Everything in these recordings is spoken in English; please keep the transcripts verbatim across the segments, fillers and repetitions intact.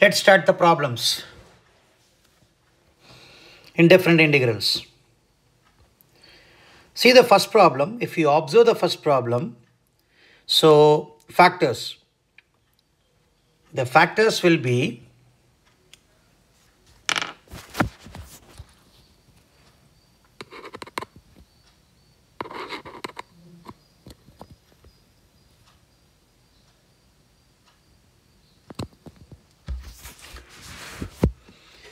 Let's start the problems in different integrals. See the first problem. If you observe the first problem, so factors. The factors will be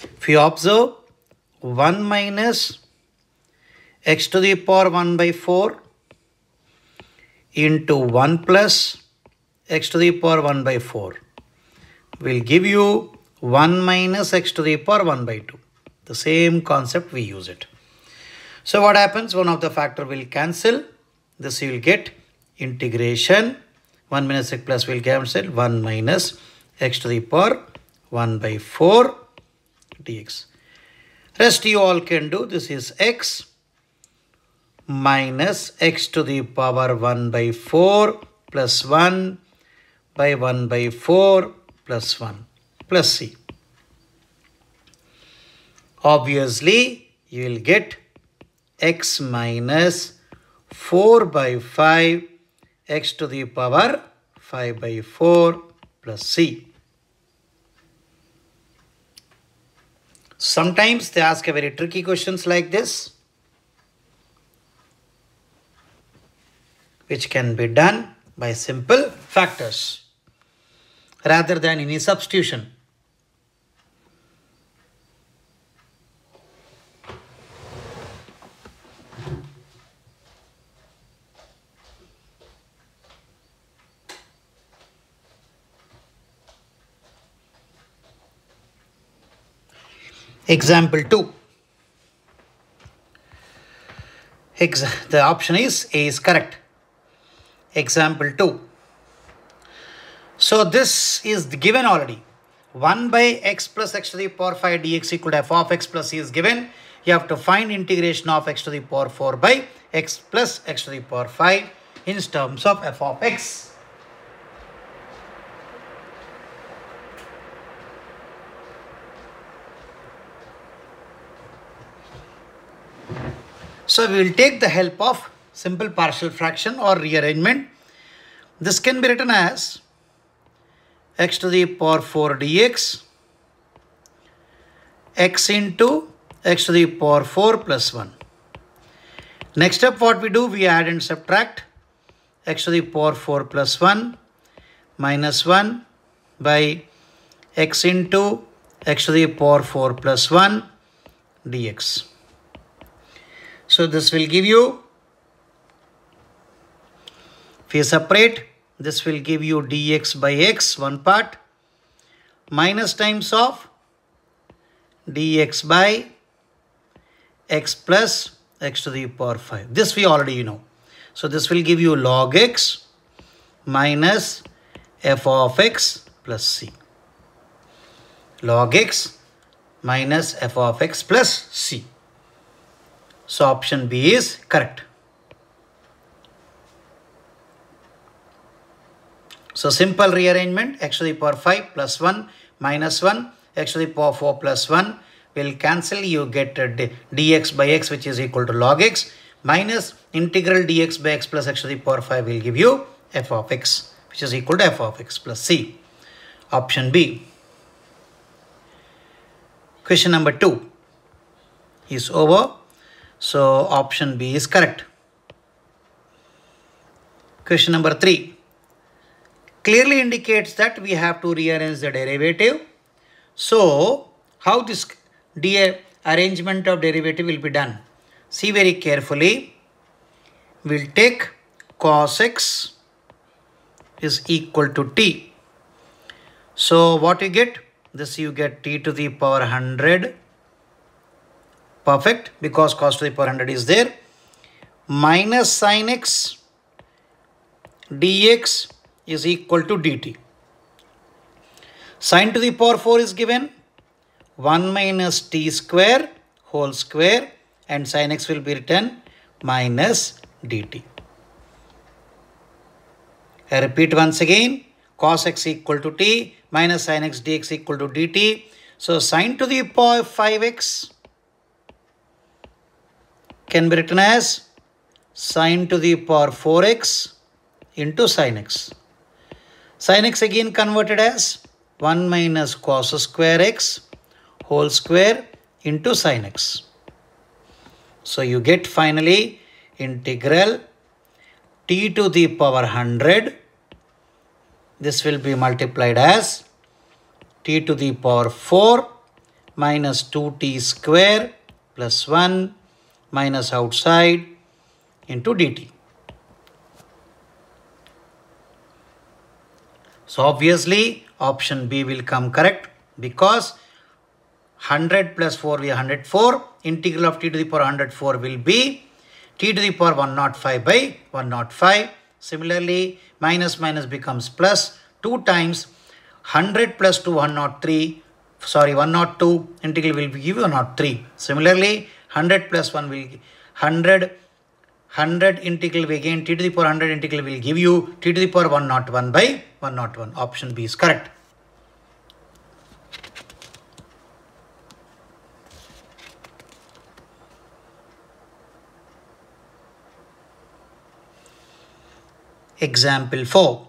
if you observe one minus x to the power one by four into one plus x to the power one by four will give you one minus x to the power one by two. The same concept we use it. So what happens? One of the factor will cancel. This you will get integration. one minus x plus will cancel. one minus x to the power one by four. Dx. Rest you all can do. This is x minus x to the power one by four plus one by one by four plus one plus c. Obviously, you will get x minus four by five x to the power five by four plus c. Sometimes they ask a very tricky questions like this, which can be done by simple factors rather than any substitution. Example two. Ex the option is A is correct. Example two. So this is given already. one by x plus x to the power five dx equal to f of x plus c is given. You have to find integration of x to the power four by x plus x to the power five in terms of f of x. So we will take the help of simple partial fraction or rearrangement. This can be written as x to the power four dx, x into x to the power four plus one. Next up what we do, we add and subtract x to the power four plus one minus one by x into x to the power four plus one dx. So this will give you, if you separate, this will give you dx by x, one part, minus times of dx by x plus x to the power five. This we already know. So this will give you log x minus f of x plus c. Log x minus f of x plus c. So option B is correct. So simple rearrangement, x to the power five plus one minus one, x to the power four plus one will cancel. You get dx by x, which is equal to log x minus integral dx by x plus x to the power five will give you f of x, which is equal to f of x plus c. Option B. Question number two is over. So option B is correct. Question number three clearly indicates that we have to rearrange the derivative. So how this arrangement of derivative will be done? See very carefully. We'll take cos x is equal to t. So what you get? This you get t to the power one hundred. Perfect, because cos to the power one hundred is there. Minus sin x dx is equal to dt. Sin to the power four is given. one minus t square whole square and sin x will be written minus dt. I repeat once again. cos x equal to t minus sin x dx equal to dt. So sin to the power five x can be written as sin to the power four x into sin x. Sin x again converted as one minus cos square x whole square into sin x. So you get finally integral t to the power one hundred. This will be multiplied as t to the power four minus two t square plus one minus outside into dt. So obviously option B will come correct because one hundred plus four we are one hundred four. Integral of t to the power one hundred four will be t to the power one hundred five by one hundred five. Similarly, minus minus becomes plus two times one hundred plus two, one hundred three. Sorry, one hundred two. Integral will give you one hundred three. Similarly, one hundred plus one will one hundred. one hundred integral again t to the power one hundred integral will give you t to the power one hundred one by one hundred one. Option B is correct. Example four.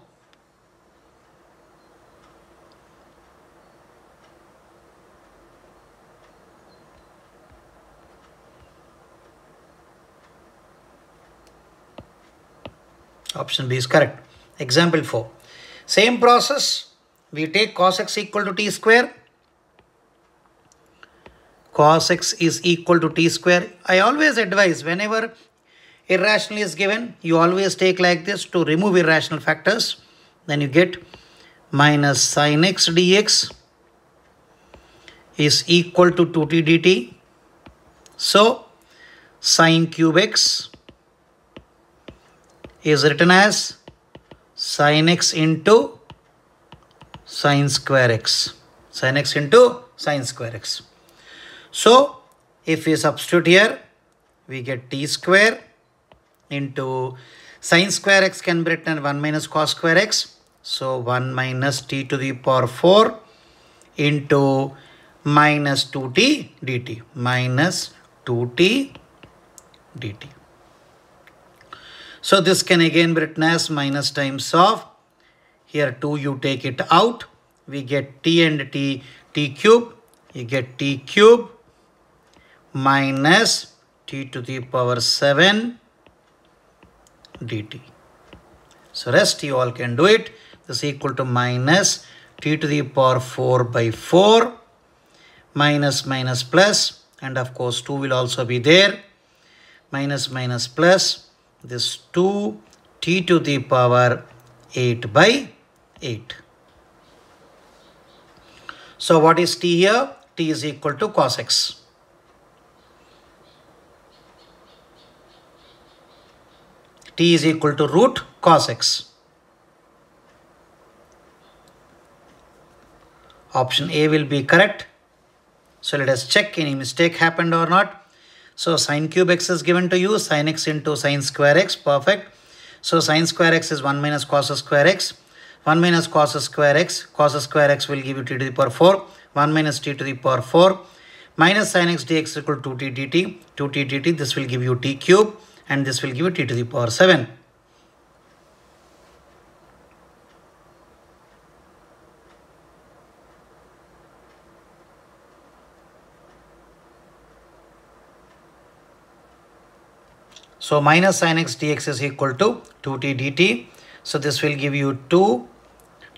Option B is correct. Example four. Same process. We take cos x equal to t square. Cos x is equal to t square. I always advise whenever irrational is given, you always take like this to remove irrational factors. Then you get minus sin x dx is equal to two t dt. So sin cube x is written as sin x into sin square x. Sin x into sin square x. So if we substitute here, we get t square into sin square x can be written one minus cos square x. So one minus t to the power four into minus two t dt. Minus two t dt. So this can again be written as minus times of here two you take it out. We get t and t, t cube. You get t cube minus t to the power seven dt. So rest you all can do it. This is equal to minus t to the power four by four minus minus plus, and of course two will also be there. Minus minus plus this two t to the power eight by eight. So what is t here? T is equal to cos x. T is equal to root cos x. Option A will be correct. So let us check any mistake happened or not. So sin cube x is given to you. Sin x into sin square x. Perfect. So sin square x is one minus cos square x. one minus cos square x. Cos square x will give you t to the power four. one minus t to the power four. Minus sin x dx equal to two t dt. two t dt. This will give you t cube. And this will give you t to the power seven. So minus sin x dx is equal to two t dt. So this will give you two,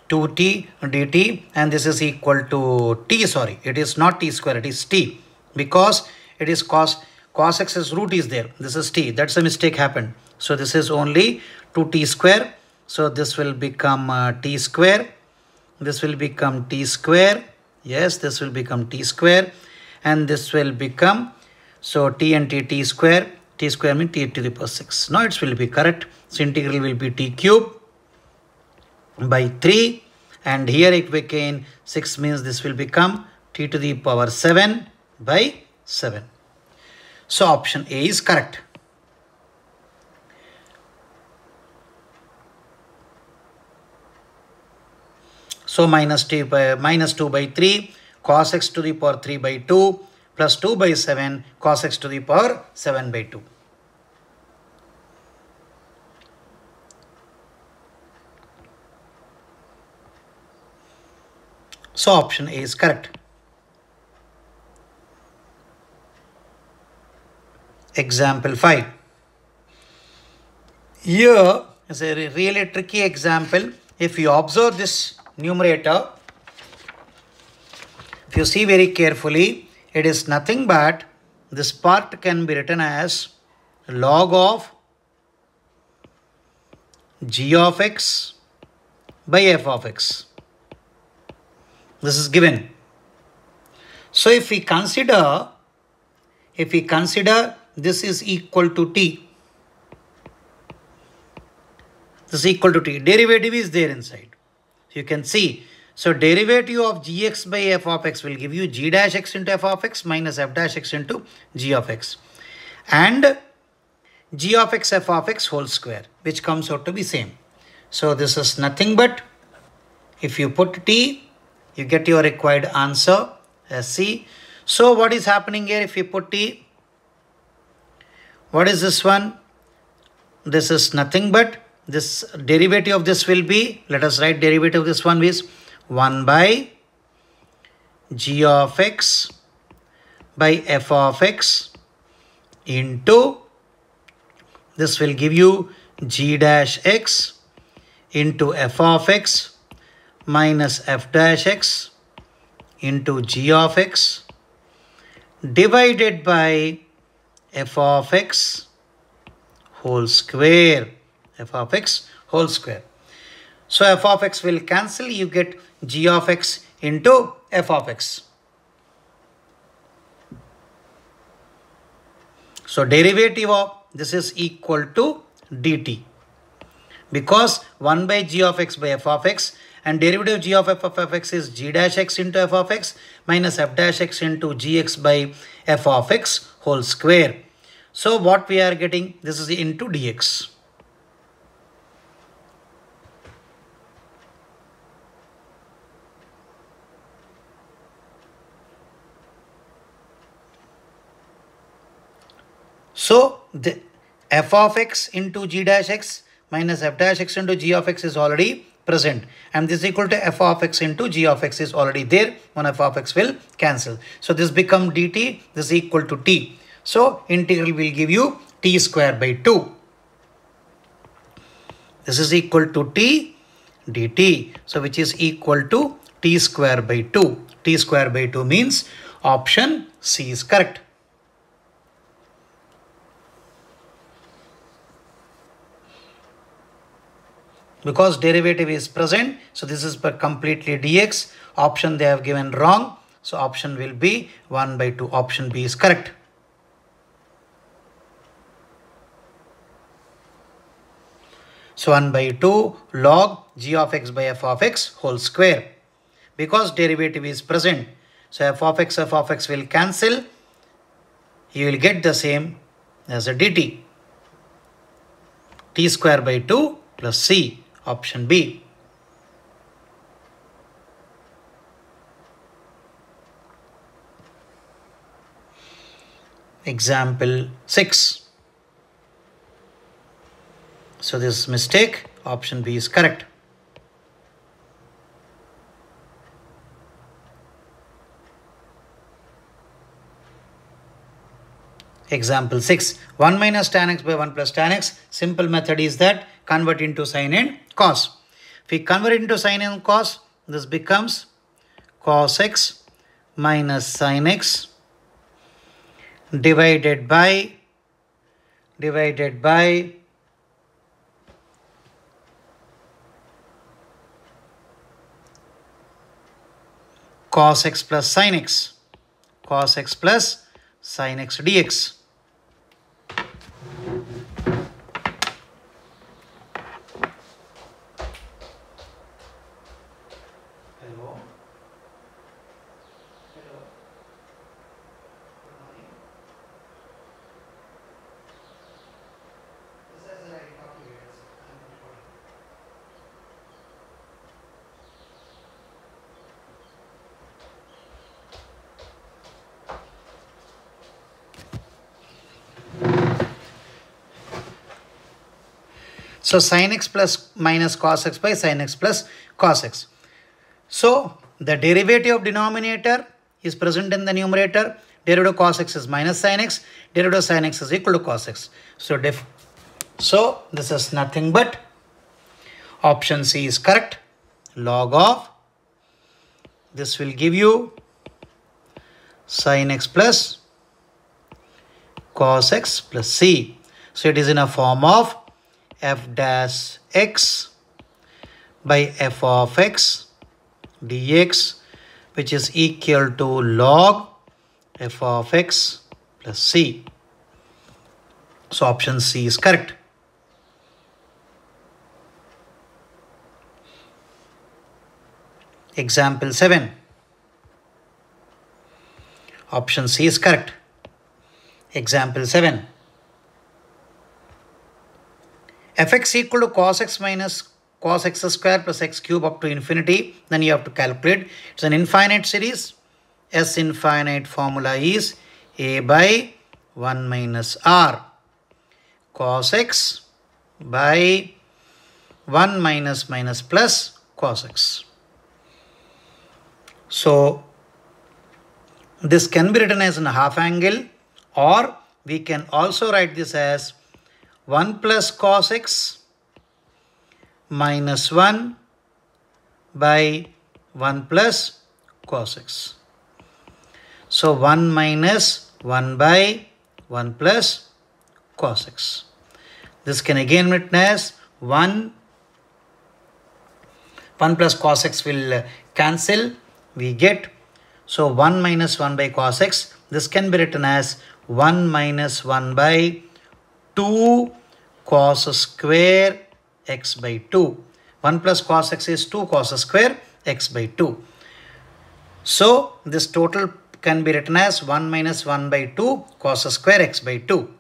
two t dt. And this is equal to t. Sorry, it is not t square. It is t. Because it is cos. Cos x is root is there. This is t. That's a mistake happened. So this is only two t square. So this will become uh, t square. This will become t square. Yes, this will become t square. And this will become, so t and t, t square. T square means t to the power six. Now it will be correct. So integral will be t cube by three. And here it became six means this will become t to the power seven by seven. So option A is correct. So minus two by minus two by three cos x to the power three by two plus two by seven cos x to the power seven by two. So option A is correct. Example five. Here is a really tricky example. If you observe this numerator, if you see very carefully, it is nothing but this part can be written as log of g of x by f of x. This is given. So if we consider, if we consider this is equal to t, this is equal to t, derivative is there inside. You can see, so derivative of gx by f of x will give you g dash x into f of x minus f dash x into g of x, and g of x f of x whole square, which comes out to be same. So this is nothing but if you put t, you get your required answer as C. So what is happening here if you put t? What is this one? This is nothing but this derivative of this will be, let us write derivative of this one is one by g of x by f of x into, this will give you g dash x into f of x minus f dash x into g of x divided by f of x whole square. F of x whole square. So f of x will cancel. You get g of x into f of x. So derivative of this is equal to dt, because one by g of x by f of x, and derivative of g of f of x is g dash x into f of x minus f dash x into gx by f of x whole square. So what we are getting, this is into dx. So the f of x into g dash x minus f dash x into g of x is already present, and this is equal to f of x into g of x is already there. One f of x will cancel. So this become dt, this is equal to t. So integral will give you t square by two. This is equal to t dt. So which is equal to t square by two. T square by two means option C is correct. Because derivative is present, so this is completely dx. Option they have given wrong, so option will be one by two. Option B is correct. So one by two log g of x by f of x whole square, because derivative is present. So f of x, f of x will cancel. You will get the same as a dt. T square by two plus C. Option B. Example six. So this mistake, option B is correct. Example six. one minus tan x by one plus tan x. Simple method is that convert into sine and cos. If we convert into sine and cos, this becomes cos x minus sine x divided by divided by cos x plus sine x, cos x plus sine x dx. So sin x plus minus cos x by sin x plus cos x. So the derivative of denominator is present in the numerator. Derivative of cos x is minus sin x. Derivative of sin x is equal to cos x. So def so this is nothing but option C is correct. Log of this will give you sin x plus cos x plus c. So it is in a form of f dash x by f of x dx, which is equal to log f of x plus c. So option C is correct. Example seven. Option C is correct. Example seven. f(x) equal to cos x minus cos x square plus x cube up to infinity. Then you have to calculate. It's an infinite series. S infinite formula is a by one minus r. Cos x by one minus minus plus cos x. So this can be written as a half angle, or we can also write this as one plus cos x minus one by one plus cos x. So one minus one by one plus cos x. This can again be written as one, one plus cos x will cancel. We get, so one minus one by cos x. This can be written as one minus one by two cos square x by two. one plus cos x is two cos square x by two. So this total can be written as one minus one by two cos square x by two.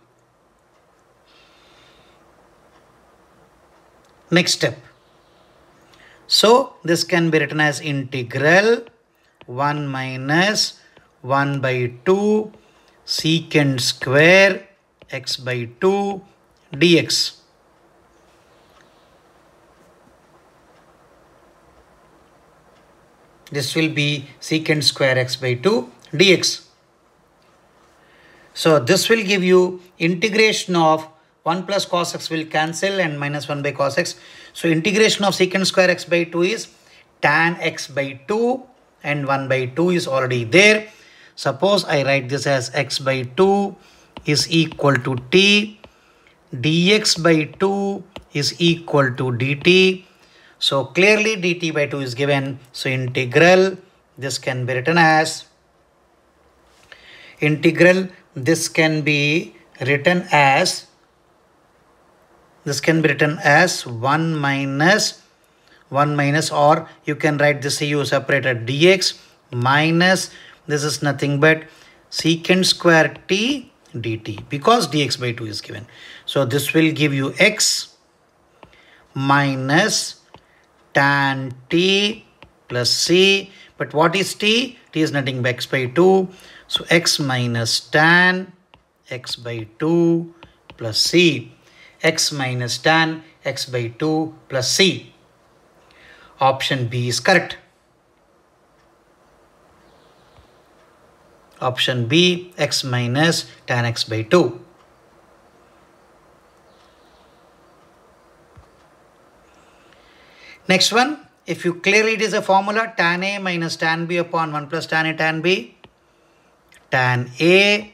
Next step. So this can be written as integral one minus one by two secant square x by two dx. This will be secant square x by two dx. So this will give you integration of one plus cos x will cancel and minus one by cos x. So integration of secant square x by two is tan x by two, and one by two is already there. Suppose I write this as x by two is equal to t, dx by two is equal to dt. So clearly dt by two is given. So integral, this can be written as, integral, this can be written as, this can be written as one minus one minus, or you can write this C U separator dx minus, this is nothing but secant square t dt, because dx by two is given. So this will give you x minus tan t plus c. But what is t? T is nothing but x by two. So x minus tan x by two plus c. x minus tan x by two plus c. Option B is correct. Option B, x minus tan x by two. Next one, if you clearly it is a formula, tan a minus tan b upon one plus tan a tan b. Tan a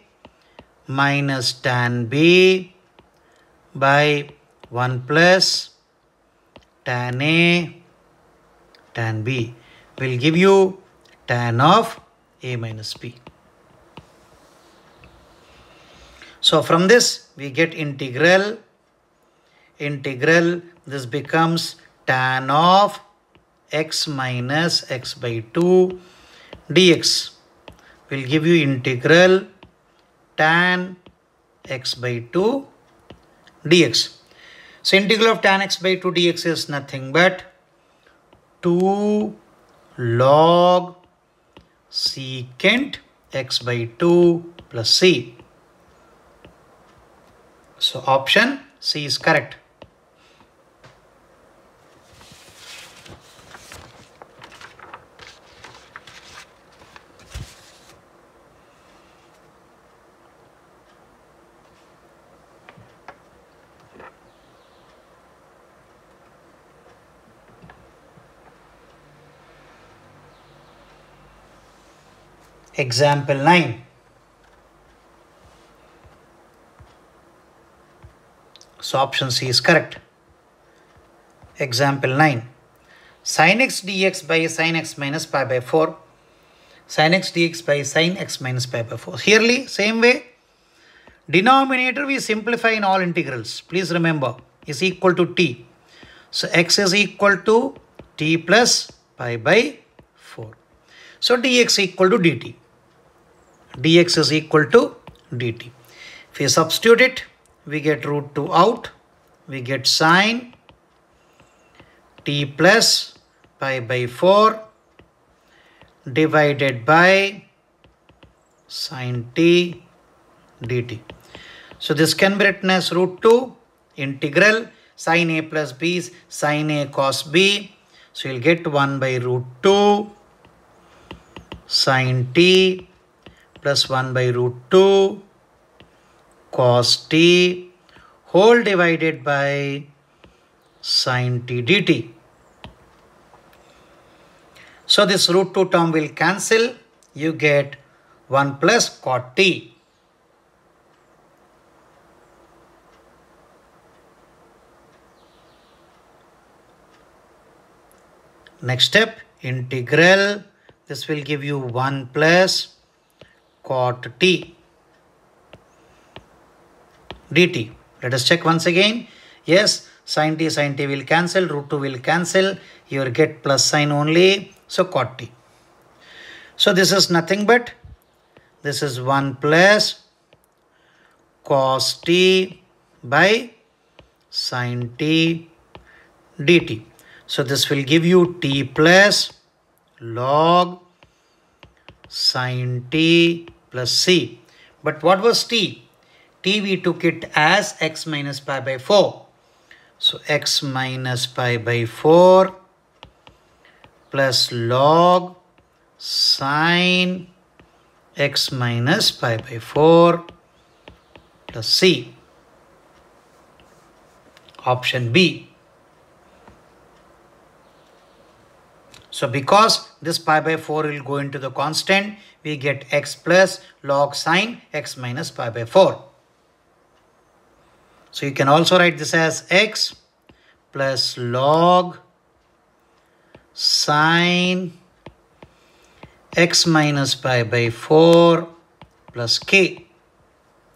minus tan b by one plus tan a tan b will give you tan of a minus b. So from this we get integral, integral, this becomes tan of x minus x by two dx will give you integral tan x by two dx. So integral of tan x by two dx is nothing but two log secant x by two plus c. So option C is correct. Example nine. So option C is correct. Example nine. Sin x dx by sin x minus pi by four. Sin x dx by sin x minus pi by four. Here, same way. Denominator we simplify in all integrals. Please remember, is equal to t. So x is equal to t plus pi by four. So dx equal to dt. dx is equal to dt. If we substitute it, we get root two out, we get sine t plus pi by four divided by sine t dt. So this can be written as root two integral sine a plus b is sine a cos b. So you'll get one by root two sine t plus one by root two cos t whole divided by sin t dt. So this root two term will cancel. You get one plus cot t. Next step, integral. This will give you one plus cot t dt. Let us check once again. Yes, sin t, sin t will cancel, root two will cancel. You will get plus sign only, so cot t. So this is nothing but, this is one plus cos t by sin t dt. So this will give you t plus log sin t plus c. But what was t? T we took it as x minus pi by four. So x minus pi by four plus log sine x minus pi by four plus c. Option B. So because this pi by four will go into the constant, we get x plus log sine x minus pi by four. So you can also write this as x plus log sine x minus pi by four plus k,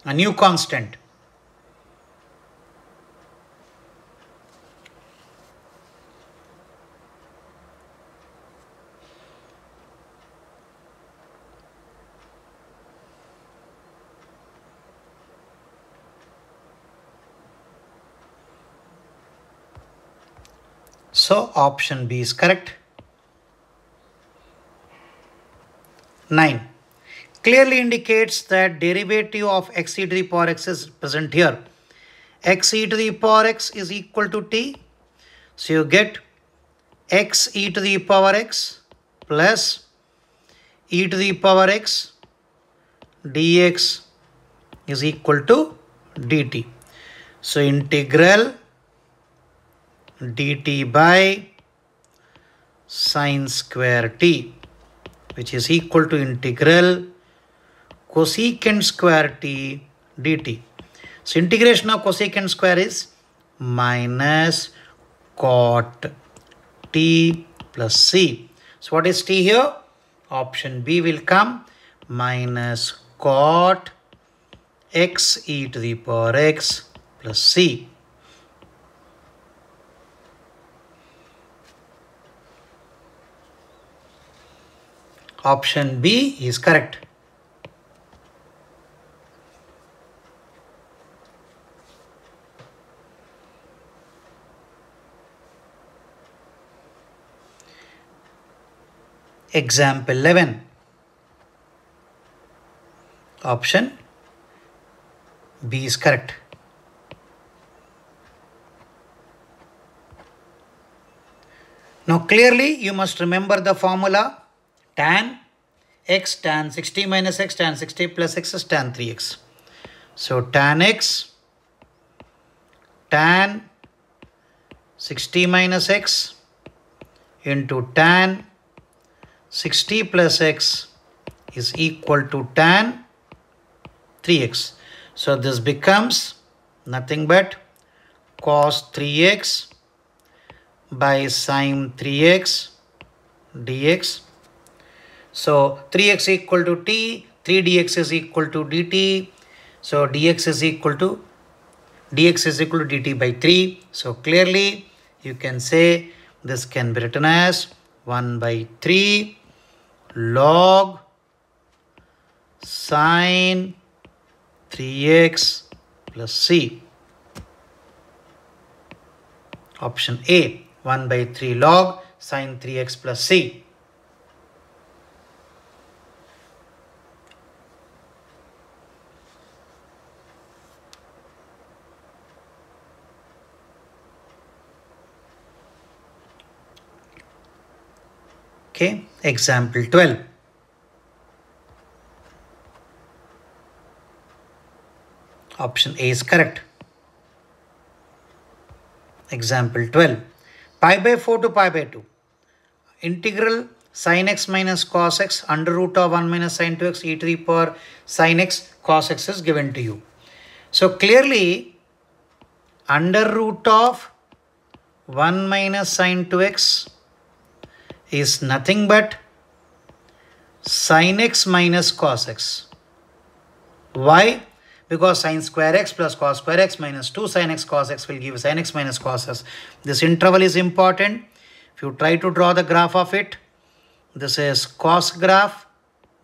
a new constant. So option B is correct. nine. Clearly indicates that derivative of x e to the power x is present here. X e to the power x is equal to t. So you get x e to the power x plus e to the power x dx is equal to dt. So integral dt by sine square t, which is equal to integral cosecant square t dt. So integration of cosecant square is minus cot t plus c. So what is t here? Option B will come, minus cot x e to the power x plus c. Option B is correct. Example eleven. Option B is correct. Now clearly you must remember the formula. Tan x tan sixty minus x tan sixty plus x is tan three x. So tan x tan sixty minus x into tan sixty plus x is equal to tan three x. So this becomes nothing but cos three x by sine three x dx. So three x equal to t, three d x is equal to dt. So dx is equal to dx is equal to dt by three. So clearly you can say this can be written as one by three log sine three x plus c. Option A, one by three log sine three x plus c. Okay, example twelve. Option A is correct. Example twelve. Pi by four to pi by two. Integral sin x minus cos x under root of one minus sin two x e to the power sin x cos x is given to you. So clearly under root of one minus sin two x is nothing but sin x minus cos x. Why? Because sin square x plus cos square x minus two sin x cos x will give sin x minus cos x. This interval is important. If you try to draw the graph of it, this is cos graph,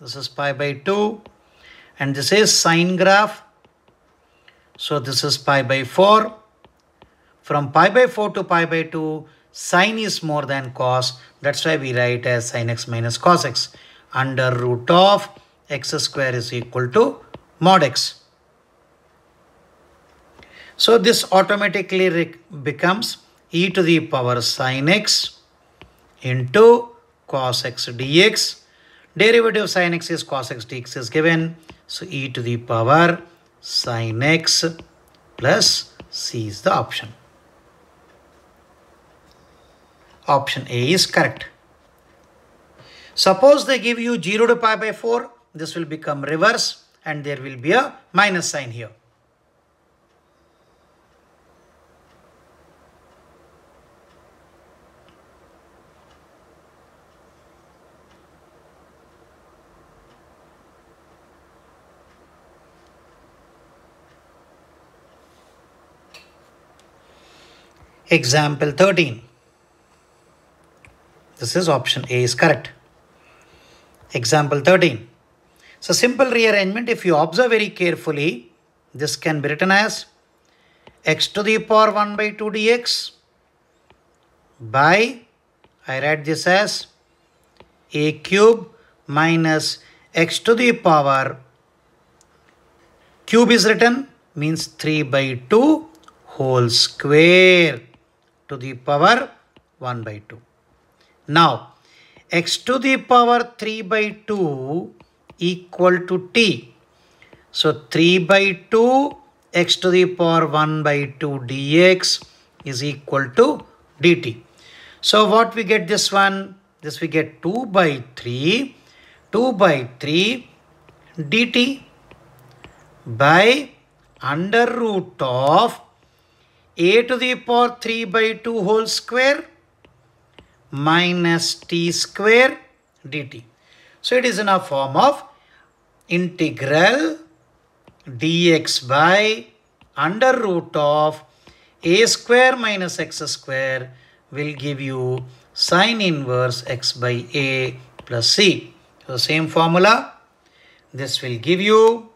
this is pi by two, and this is sin graph. So this is pi by four. From pi by four to pi by two, sin is more than cos. That's why we write as sin x minus cos x. Under root of x square is equal to mod x. So this automatically becomes e to the power sin x into cos x dx. Derivative of sin x is cos x dx is given. So e to the power sin x plus c is the option. Option A is correct. Suppose they give you zero to pi by four. This will become reverse and there will be a minus sign here. Example thirteen. This is option A is correct. Example thirteen. So simple rearrangement, if you observe very carefully, this can be written as x to the power one by two dx by, I write this as a cube minus x to the power, cube is written, means three by two whole square to the power one by two. Now, x to the power three by two equal to t. So, three by two x to the power one by two dx is equal to dt. So, what we get this one? This we get two by three, two by three dt by under root of a to the power three by two whole square minus t square dt. So it is in a form of integral dx by under root of a square minus x square will give you sine inverse x by a plus c. So same formula. This will give you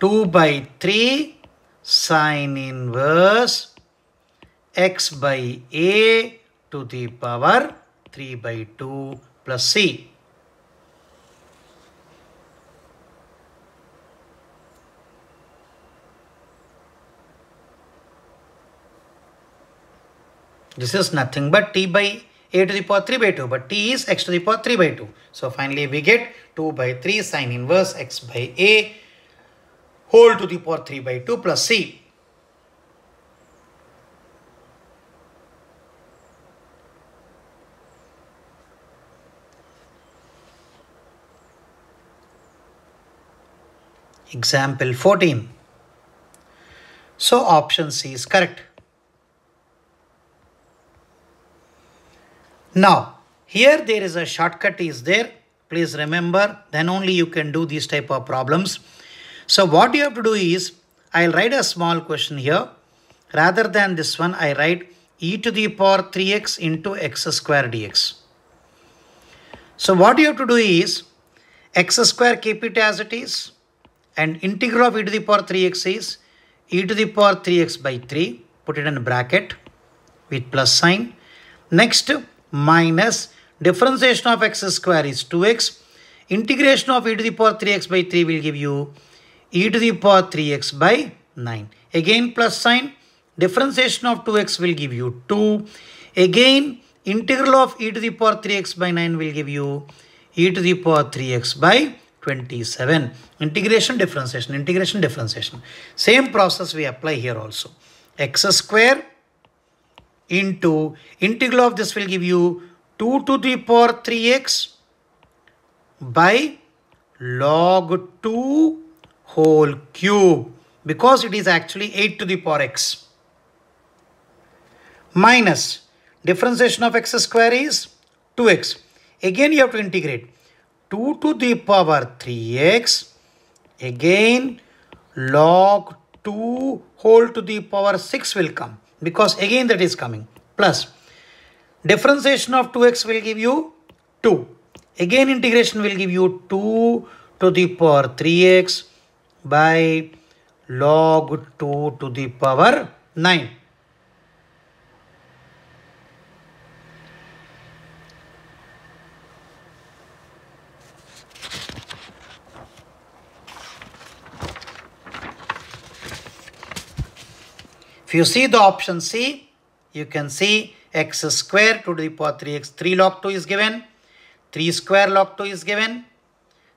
two by three sine inverse x by a to the power three by two plus c. This is nothing but t by a to the power three by two, but t is x to the power three by two. So finally we get two by three sine inverse x by a whole to the power three by two plus c. Example fourteen. So option C is correct. Now here there is a shortcut is there. Please remember, then only you can do these type of problems. So what you have to do is, I'll write a small question here. Rather than this one, I write e to the power three x into x square dx. So what you have to do is, x square keep it as it is, and integral of e to the power three x is e to the power three x by three, put it in a bracket with plus sign. Next, minus differentiation of x square is two x. Integration of e to the power three x by three will give you e to the power three x by nine. Again plus sign. Differentiation of two x will give you two. Again, integral of e to the power three x by nine will give you e to the power three x by twenty-seven. Integration, differentiation, integration, differentiation. Same process we apply here also. X square into integral of this will give you two to the power three x by log two whole cube, because it is actually eight to the power x. Minus differentiation of x square is two x. Again you have to integrate two to the power three x. Again log two whole to the power six will come, because again that is coming. Plus differentiation of two x will give you two. Again integration will give you two to the power three x by log two to the power nine. If you see the option C, you can see x square to the power three x, three log two is given, three square log two is given.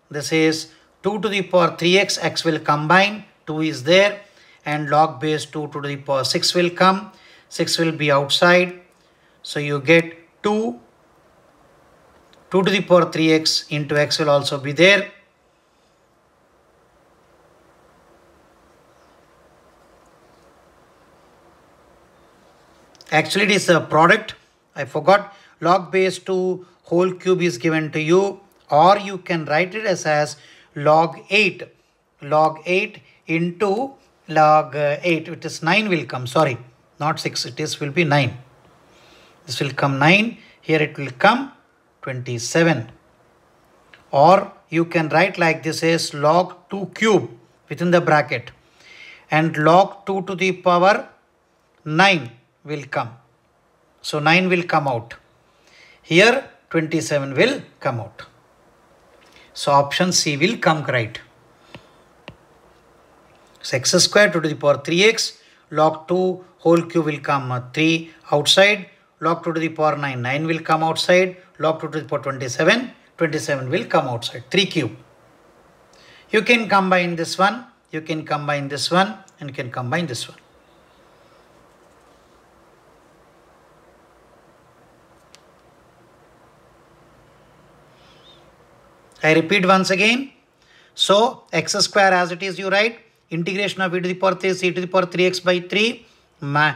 This is two to the power three x, x will combine, two is there, and log base two to the power six will come, six will be outside. So you get two, two to the power three x into x will also be there. Actually, it is a product. I forgot. Log base two whole cube is given to you, or you can write it as, as log eight. Log eight into log eight. It is nine will come. Sorry, not six. It is will be nine. This will come nine. Here it will come twenty-seven. Or you can write like this as log two cube within the bracket. And log two to the power nine. Will come. So nine will come out. Here twenty-seven will come out. So option C will come right. So x square to the power three x, log two whole cube will come three outside, log two to the power nine, nine will come outside, log two to the power twenty-seven, twenty-seven will come outside, three cube. You can combine this one, you can combine this one, and you can combine this one. I repeat once again. So x square as it is you write. Integration of e to the power three, e to the power three x by three. My,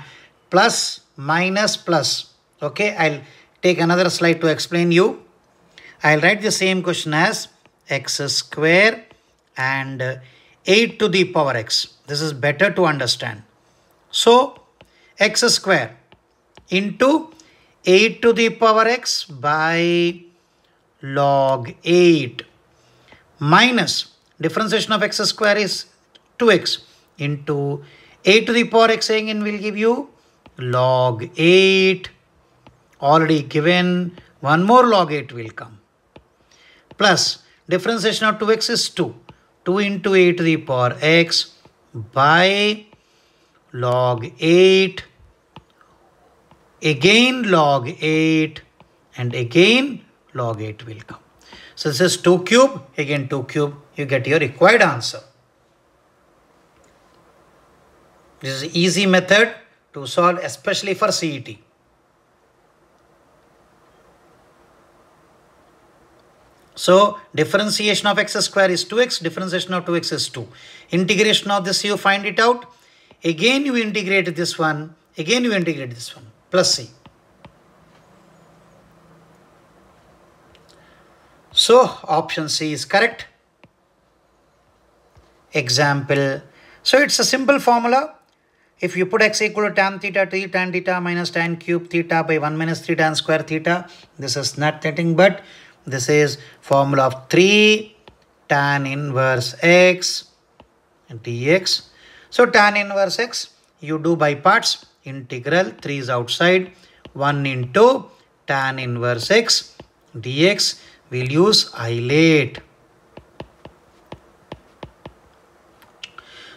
plus, minus, plus. Okay, I'll take another slide to explain you. I'll write the same question as x square and eight to the power x. This is better to understand. So x square into eight to the power x by log eight minus differentiation of x square is two x into eight to the power x again will give you log eight, already given, one more log eight will come, plus differentiation of two x is two, two into eight to the power x by log eight, again log eight, and again log eight will come. So this is two cube, again two cube, you get your required answer. This is an easy method to solve, especially for C E T. So differentiation of x square is two x, differentiation of two x is two. Integration of this, you find it out. Again you integrate this one, again you integrate this one, plus c. So option C is correct. Example. So it's a simple formula. If you put x equal to tan theta t, tan theta minus tan cube theta by one minus three tan square theta, this is not theta, but this is formula of three tan inverse x dx. So tan inverse x, you do by parts. Integral three is outside. one into tan inverse x dx. We'll use I late.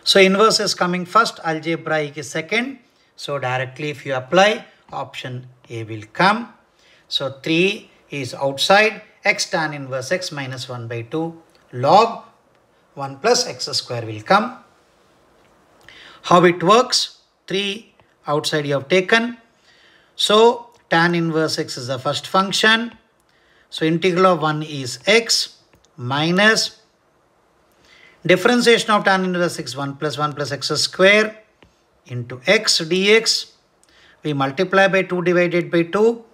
So inverse is coming first, algebraic is second. So directly if you apply, option A will come. So three is outside. X tan inverse x minus one by two log one plus x square will come. How it works? three outside you have taken. So tan inverse x is the first function. So integral of one is x minus differentiation of tan inverse x one plus one plus x square into x dx. We multiply by two divided by two.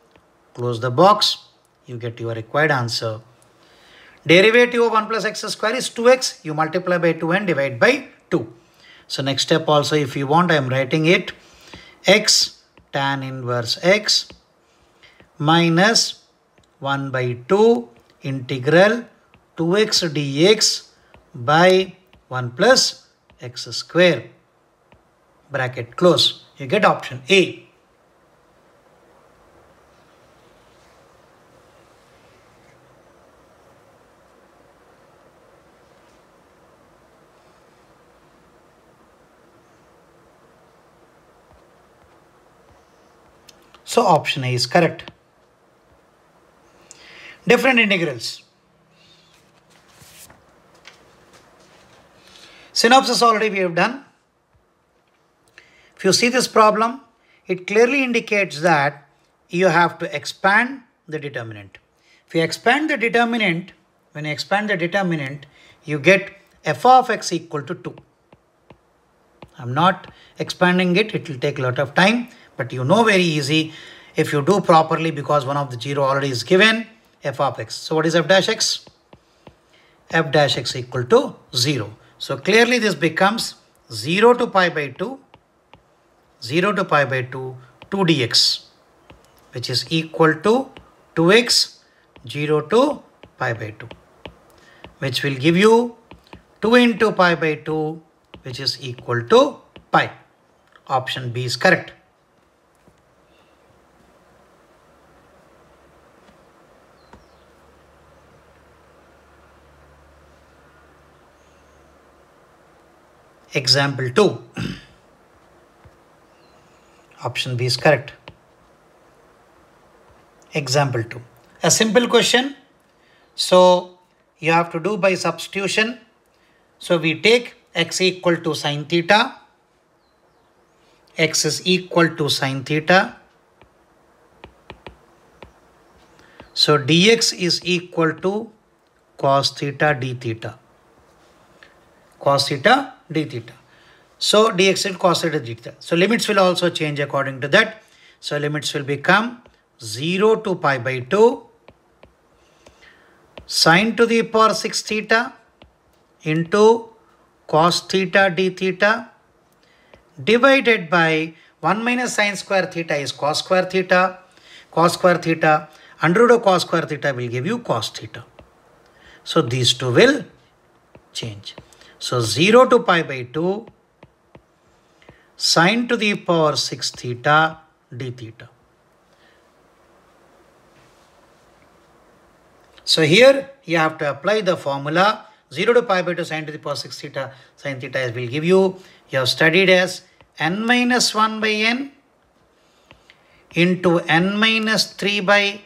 Close the box. You get your required answer. Derivative of one plus x square is two x. You multiply by two and divide by two. So next step also, if you want, I am writing it. X tan inverse x minus one by two integral two x dx by one plus x square, bracket close. You get option A. So option A is correct. Different integrals. Synopsis already we have done. If you see this problem, it clearly indicates that you have to expand the determinant. If you expand the determinant, when you expand the determinant, you get f of x equal to two. I'm not expanding it. It will take a lot of time, but you know, very easy if you do properly, because one of the zero already is given. F of x. So what is f dash x? F dash x equal to zero. So clearly this becomes zero to pi by two, zero to pi by two, two dx, which is equal to two x, zero to pi by two, which will give you two into pi by two, which is equal to pi. Option B is correct. Example two. Option B is correct. Example two. A simple question. So you have to do by substitution. So we take x equal to sine theta. X is equal to sine theta. So dx is equal to cos theta d theta. Cos theta d theta. So dx is cos theta d theta. So limits will also change according to that. So limits will become zero to pi by two sine to the power six theta into cos theta d theta divided by one minus sine square theta is cos square theta. Cos square theta, under root of cos square theta will give you cos theta. So these two will change. So zero to pi by two sine to the power six theta d theta. So here you have to apply the formula zero to pi by two sine to the power six theta sine theta will give you, you have studied as n minus one by n into n minus three by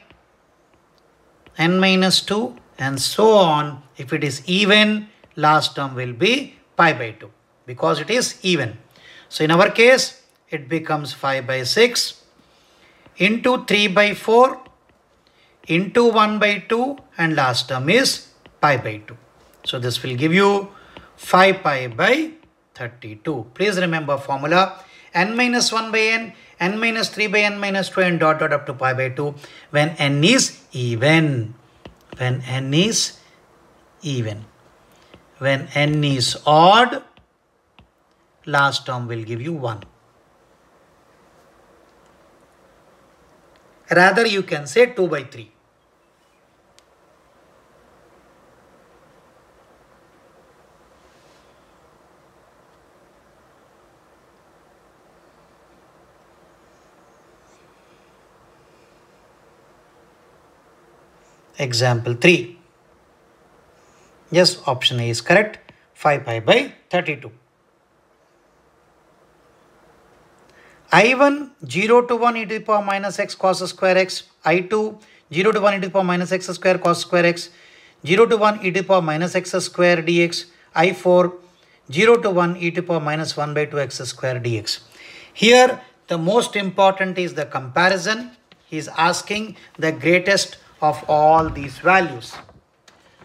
n minus two and so on. If it is even, last term will be pi by two because it is even. So in our case, it becomes five by six into three by four into one by two and last term is pi by two. So this will give you five pi by thirty-two. Please remember formula n minus one by n, n minus three by n minus two and dot dot up to pi by two when n is even. When n is even. When n is odd, last term will give you one. Rather you can say two by three. Example three. Yes, option A is correct. five pi by thirty-two. I one zero to one e to the power minus x cos square x. I two zero to one e to the power minus x square cos square x. zero to one e to the power minus x square dx. I four zero to one e to the power minus one by two x square dx. Here the most important is the comparison. He is asking the greatest of all these values.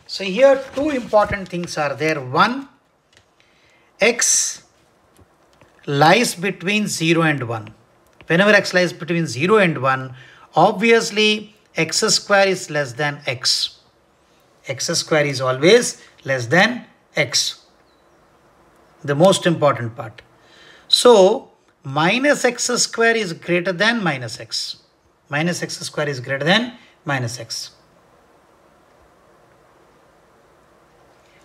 So here two important things are there. One, x lies between zero and one. Whenever x lies between zero and one, obviously x square is less than x. X square is always less than x. The most important part. So minus x square is greater than minus x. Minus x square is greater than minus x.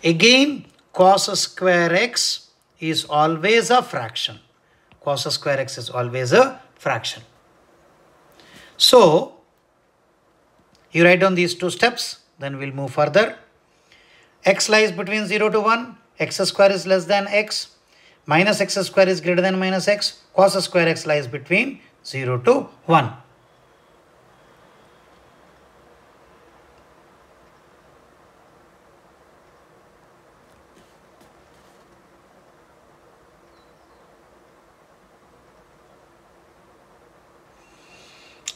Again, cos square x is always a fraction. Cos square x is always a fraction. So, you write down these two steps, then we'll move further. X lies between zero to one, x square is less than x, minus x square is greater than minus x, cos square x lies between zero to one.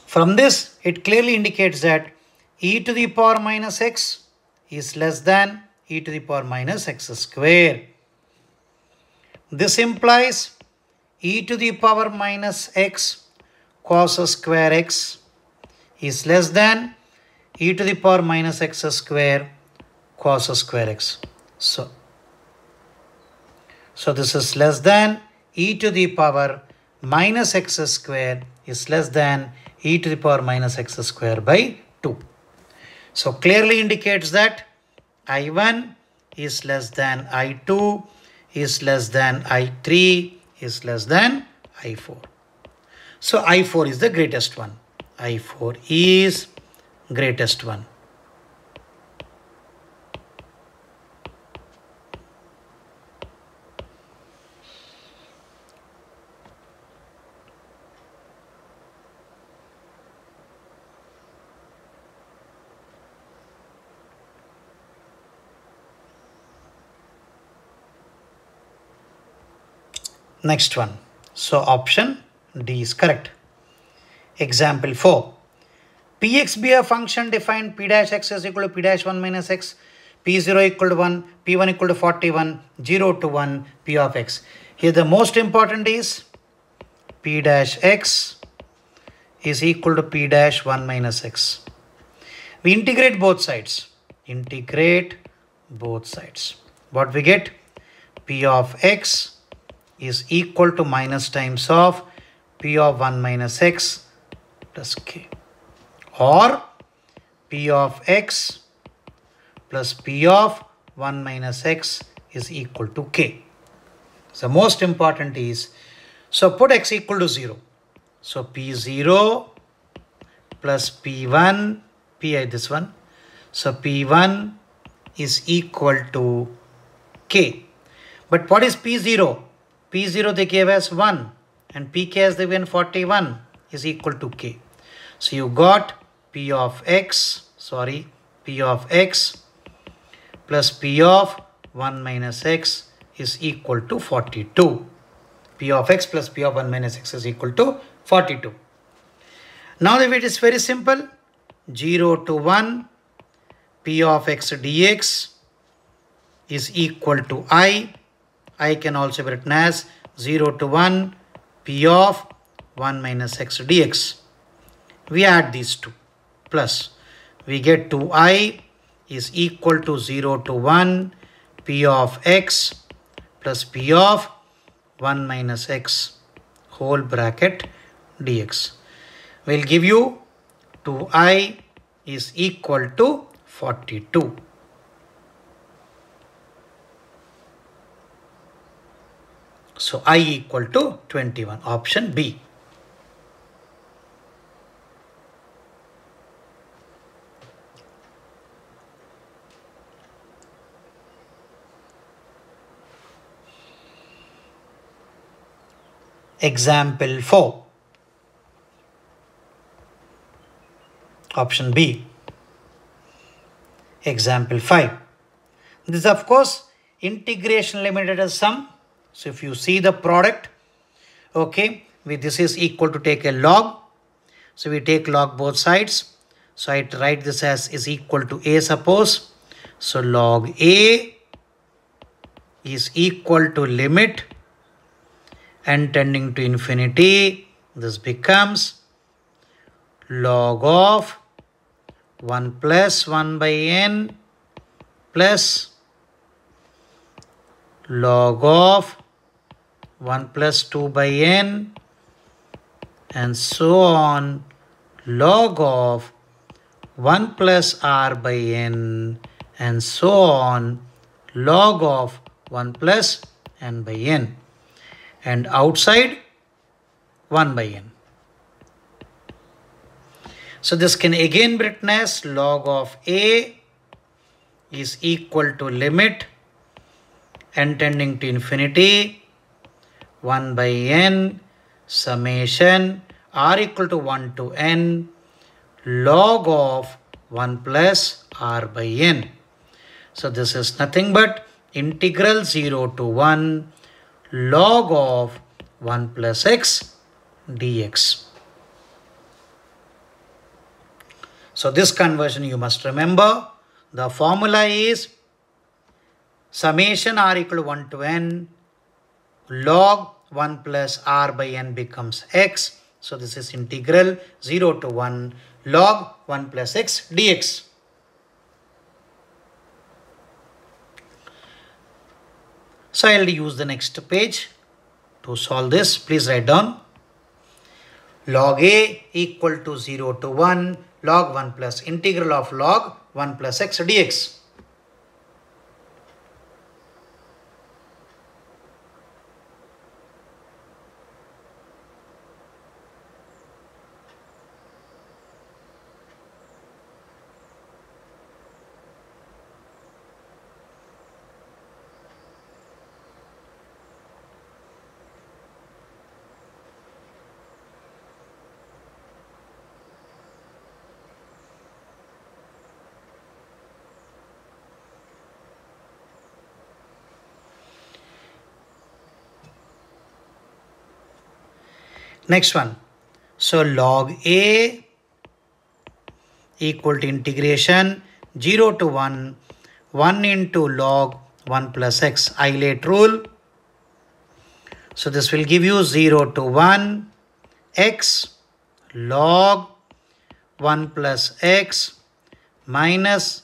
From this, it clearly indicates that e to the power minus x is less than e to the power minus x square. This implies e to the power minus x cos square x is less than e to the power minus x square cos square x. So, so this is less than e to the power minus x square is less than e to the power minus x square by two. So clearly indicates that I one is less than I two, is less than I three, is less than I four. So I four is the greatest one. I four is greatest one. Next one. So option D is correct. Example four. Px be a function defined p dash x is equal to p dash one minus x, p zero equal to one, p one equal to forty-one, zero to one, p of x. Here the most important is p dash x is equal to p dash one minus x. We integrate both sides. Integrate both sides. What we get? P of x is equal to minus times of p of one minus x plus k, or p of x plus p of one minus x is equal to k. So most important is, so put x equal to zero. So p zero plus p one, pi this one. So p one is equal to k. But what is p zero? P zero they gave as one and P K as they given forty-one is equal to K. So you got P of X, sorry, P of X plus P of one minus X is equal to forty-two. P of X plus P of one minus X is equal to forty-two. Now if it is very simple, zero two one p of x dx is equal to i. I can also be written as zero to one p of one minus x dx. We add these two plus we get two i is equal to zero to one p of x plus p of one minus x whole bracket dx. We'll give you two i is equal to forty-two. So I equal to twenty-one, option B. Example four, option B. Example five. This of course integration limited as sum. So if you see the product, okay, we, this is equal to take a log. So we take log both sides. So I write this as is equal to a suppose. So log a is equal to limit and tending to infinity. This becomes log of one plus one by n plus log of one plus two by n and so on, log of one plus r by n and so on, log of one plus n by n, and outside one by n. So this can again be written as log of a is equal to limit n tending to infinity one by n summation r equal to one to n log of one plus r by n. So this is nothing but integral zero to one log of one plus x dx. So this conversion you must remember. The formula is summation r equal to one to n log one plus r by n becomes x. So this is integral zero to one log one plus x dx. So I will use the next page to solve this. Please write down log a equal to zero to one log one plus integral of log one plus x dx. Next one. So log a equal to integration zero to one, one into log one plus x, Eilert rule. So this will give you zero to one x log one plus x minus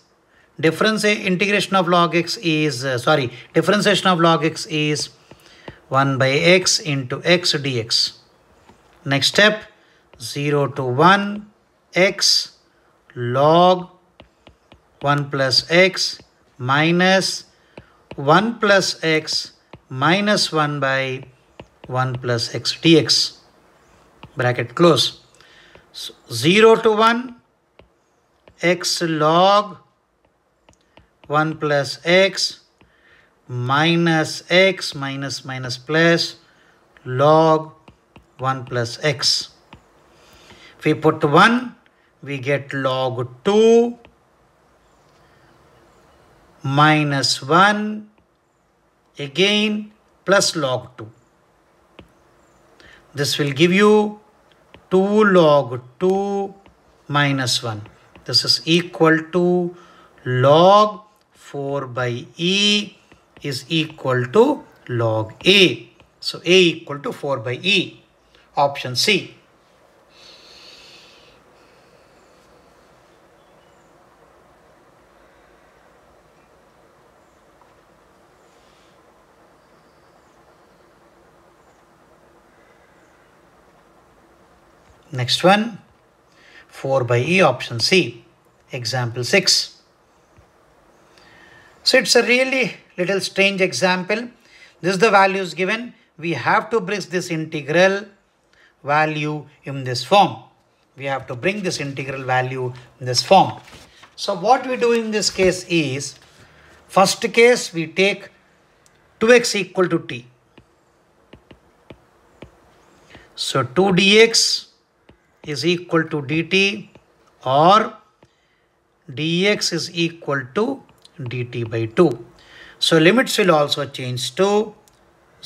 difference integration of log x is, uh, sorry, differentiation of log x is one by x into x dx. Next step, zero to one x log one plus x minus one plus x minus one by one plus x dx, bracket close. So zero to one x log one plus x minus x minus minus plus log one plus x. If we put one, we get log two minus one again plus log two. This will give you two log two minus one. This is equal to log four by E is equal to log A. So A equal to four by E. Option C. Next one, four by E, option C. Example six. So it's a really little strange example. This is the values given. We have to bring this integral value in this form. We have to bring this integral value in this form. So what we do in this case is, first case we take two x equal to t. So two d x is equal to dt, or dx is equal to dt by two. So limits will also change to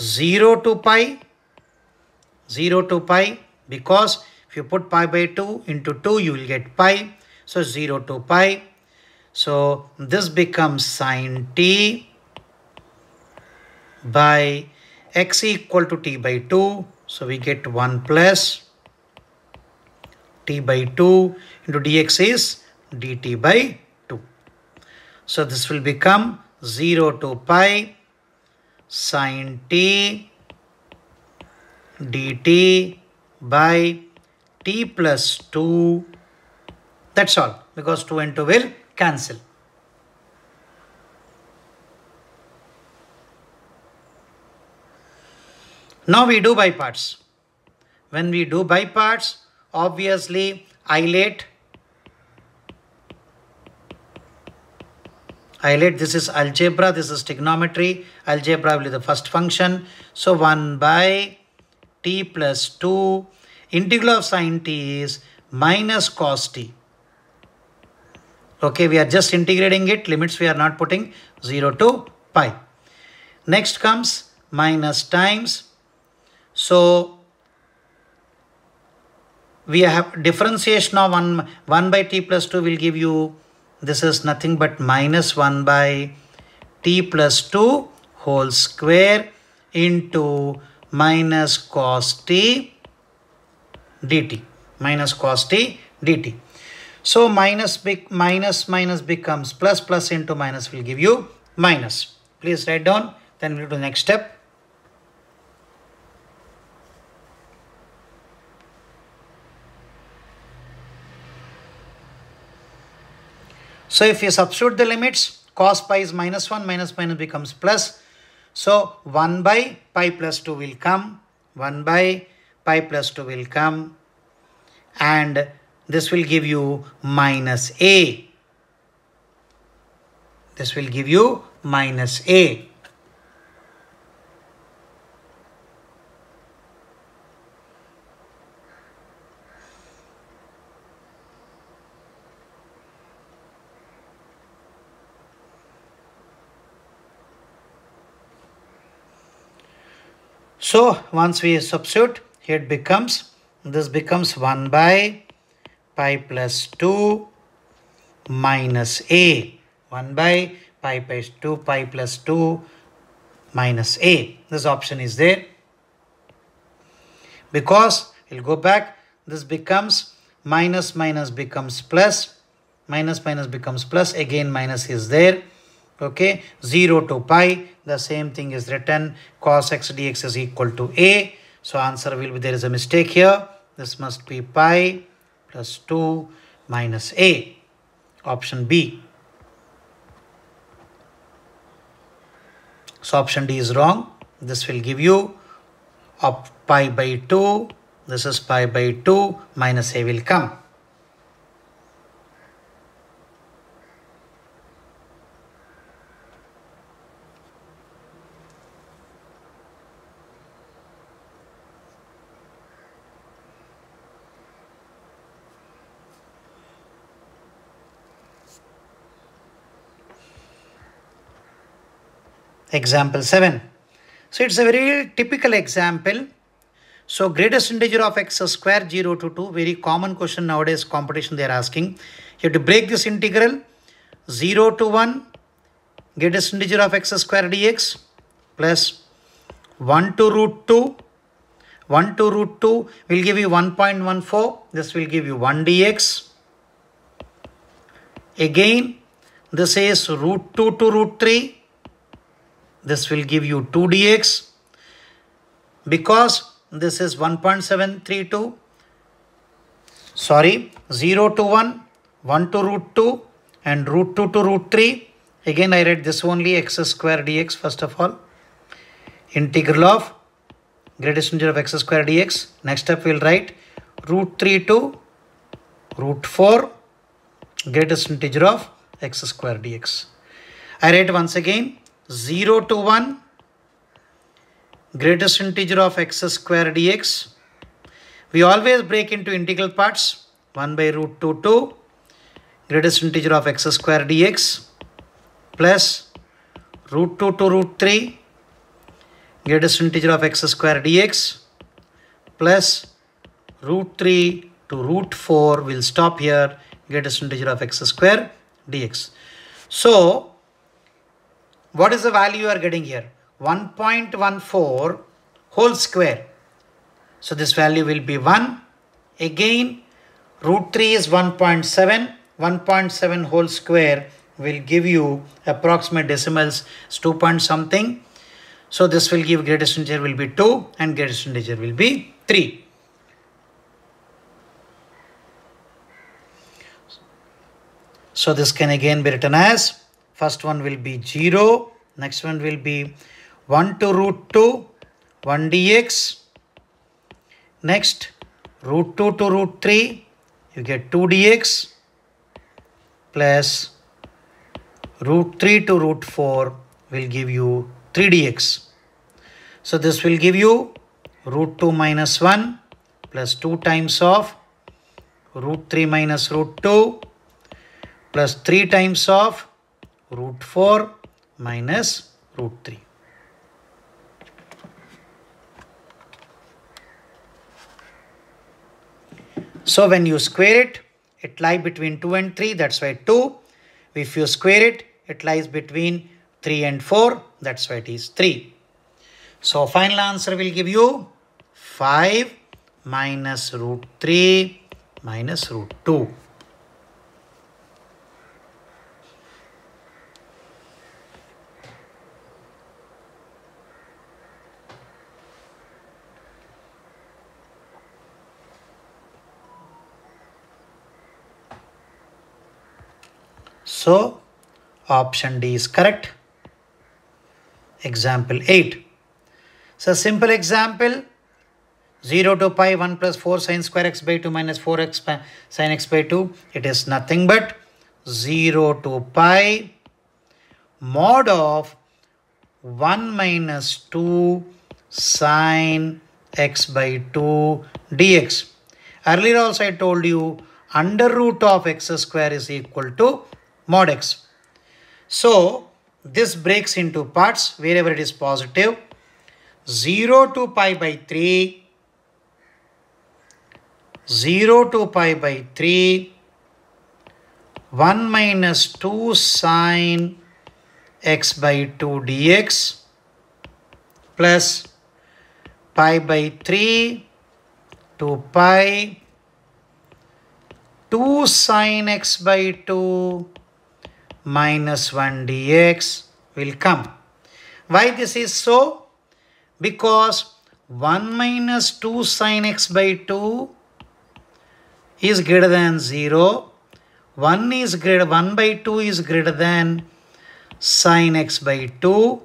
zero to pi, zero to pi, because if you put pi by two into two, you will get pi. So zero to pi. So this becomes sine t by x equal to t by two. So we get one plus t by two into dx is dt by two. So this will become zero to pi sine t dt by t plus two. That's all, because two and two will cancel. Now we do by parts. When we do by parts, obviously isolate isolate this is algebra, this is trigonometry. Algebra will be the first function. So one by t plus two, integral of sine t is minus cos t. Okay, we are just integrating it, limits we are not putting, zero to pi. Next comes minus times. So we have differentiation of one, one by t plus two will give you, this is nothing but minus one by t plus two whole square into minus cos t dt. Minus cos t dt. So minus, minus, minus becomes plus, plus into minus will give you minus. Please write down, then we'll do the next step. So if you substitute the limits, cos pi is minus one, minus minus becomes plus. So one by pi plus two will come, one by pi plus two will come, and this will give you minus a. This will give you minus a. So once we substitute, it becomes, this becomes one by pi plus two minus a. one by pi plus two, pi plus two minus a. This option is there. Because, we'll go back, this becomes minus minus becomes plus. Minus minus becomes plus, again minus is there. Okay, zero to pi, the same thing is written, cos x dx is equal to a. So answer will be, there is a mistake here. This must be pi plus two minus a. Option B. So option D is wrong. This will give you up pi by two. This is pi by two minus a will come. Example seven. So it's a very typical example. So greatest integer of x square, zero to two, very common question nowadays, competition they are asking. You have to break this integral zero to one, get its integer of x square dx plus one to root two. one to root two will give you one point one four. This will give you one dx. Again, this is root two to root three. This will give you two dx. Because this is one point seven three two. Sorry, zero to one, one to root two and root two to root three. Again, I read this only x square dx first of all. Integral of greatest integer of x square dx. Next up, we'll write root three to root four. Greatest integer of x square dx. I write once again zero to one. Greatest integer of x square dx. We always break into integral parts. one by root two to. Greatest integer of x square dx. Plus root two to root three. Greatest integer of x square dx. Plus root three to root four. We'll stop here. Greatest integer of x square dx. So, what is the value you are getting here? one point one four whole square. So this value will be one. Again, root three is one point seven. one point seven whole square will give you approximate decimals, two point something. So this will give greatest integer will be two and greatest integer will be three. So this can again be written as, first one will be zero, next one will be one to root two, one dx. Next, root two to root three, you get two dx. Plus, root three to root four will give you three dx. So, this will give you root two minus one plus two times of root three minus root two plus three times of root four minus root three. So when you square it, it lies between two and three, that's why two. If you square it, it lies between three and four, that's why it is three. So final answer will give you five minus root three minus root two. So, option D is correct. Example eight. So, simple example. zero to pi, one plus four sine square x by two minus four x sine x by two. It is nothing but zero to pi mod of one minus two sine x by two dx. Earlier also I told you under root of x square is equal to mod x. So this breaks into parts wherever it is positive. zero to pi by three, zero to pi by three, one minus two sine x by two dx plus pi by three, two pi, two sine x by two minus one dx will come. Why this is so? Because one minus two sine x by two is greater than zero. one is greater, one by two is greater than sine x by two,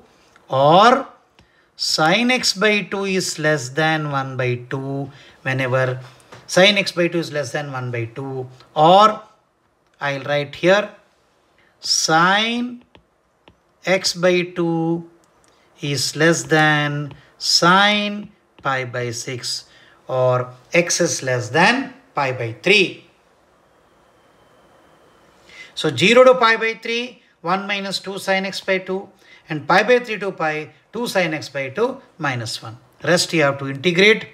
or sine x by two is less than one by two whenever sine x by two is less than one by two, or I'll write here sine x by two is less than sine pi by six, or x is less than pi by three. So zero to pi by three, one minus two sine x by two, and pi by three to pi, two sine x by two minus one. Rest you have to integrate.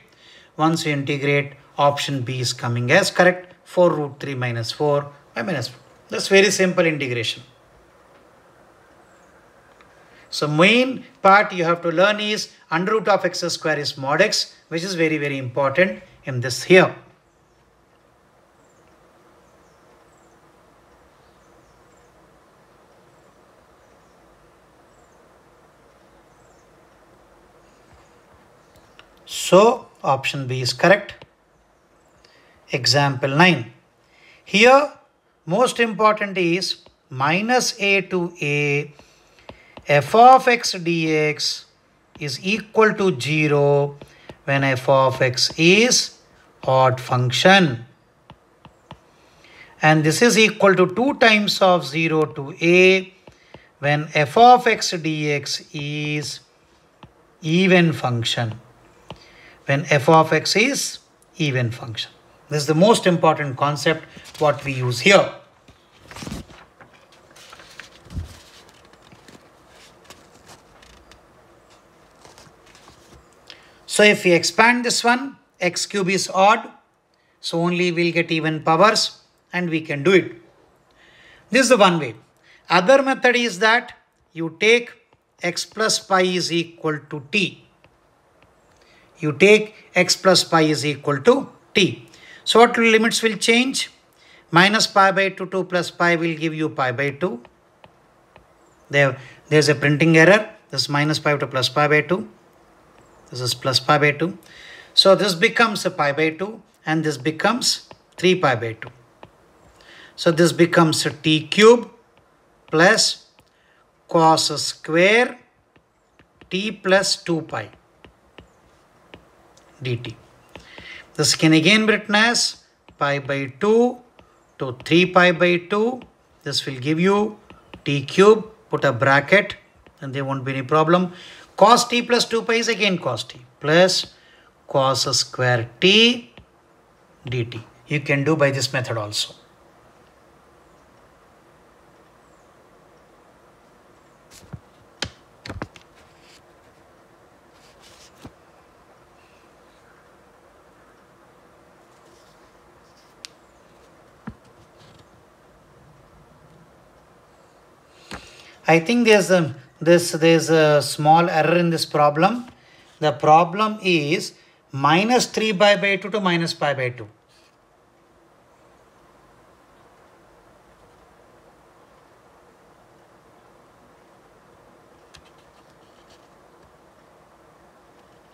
Once you integrate, option B is coming as correct. four root three minus four I minus four. That's very simple integration. So main part you have to learn is under root of x square is mod x, which is very, very important in this here. So option B is correct. Example nine. Here most important is minus a to a f of x dx is equal to zero when f of x is odd function, and this is equal to two times of zero to a when f of x dx is even function. When f of x is even function. This is the most important concept what we use here. So if we expand this one, x cube is odd, so only we'll get even powers and we can do it. This is the one way. Other method is that you take x plus pi is equal to t. You take x plus pi is equal to t. So what limits will change? Minus pi by two, two plus pi will give you pi by two. There, there's a printing error. This is minus pi to plus pi by two. This is plus pi by two. So this becomes a pi by two and this becomes three pi by two. So this becomes a t cube plus cos square t plus two pi dt. This can again be written as pi by two to three pi by two. This will give you t cube, put a bracket and there won't be any problem. Cos t plus two pi is again cos t plus cos square t dt. You can do by this method also. I think there's a, this, there's a small error in this problem. The problem is minus three pi by two to minus pi by two.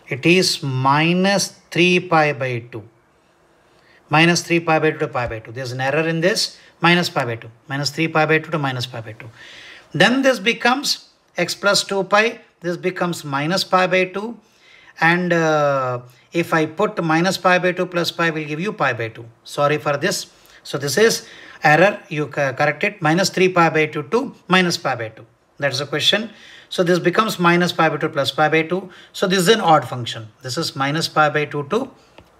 It is minus three pi by two. Minus three pi by two to pi by two. There's an error in this. Minus pi by two. Minus three pi by two to minus pi by two. Then this becomes x plus two pi, this becomes minus pi by two, and uh, if I put minus pi by two plus pi will give you pi by two. Sorry for this. So this is error, you correct it, minus three pi by two to minus pi by two. That's the question. So this becomes minus pi by two plus pi by two. So this is an odd function. This is minus pi by two to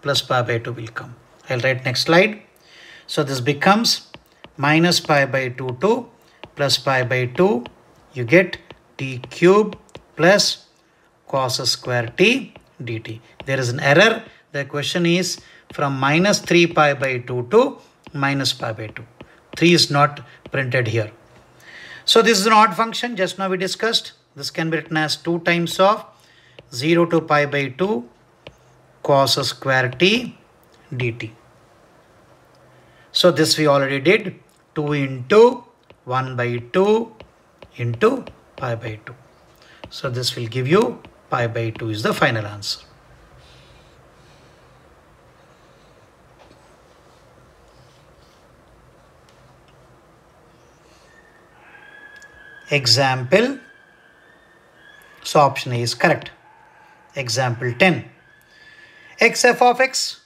plus pi by two will come. I'll write next slide. So this becomes minus pi by two to plus pi by two, you get t cube plus cos square t dt. There is an error. The question is from minus three pi by two to minus pi by two. three is not printed here. So this is an odd function. Just now we discussed. This can be written as two times of zero to pi by two cos square t dt. So this we already did. two into one by two into pi by two. So this will give you pi by two is the final answer. Example. So option A is correct. Example ten. X f of x.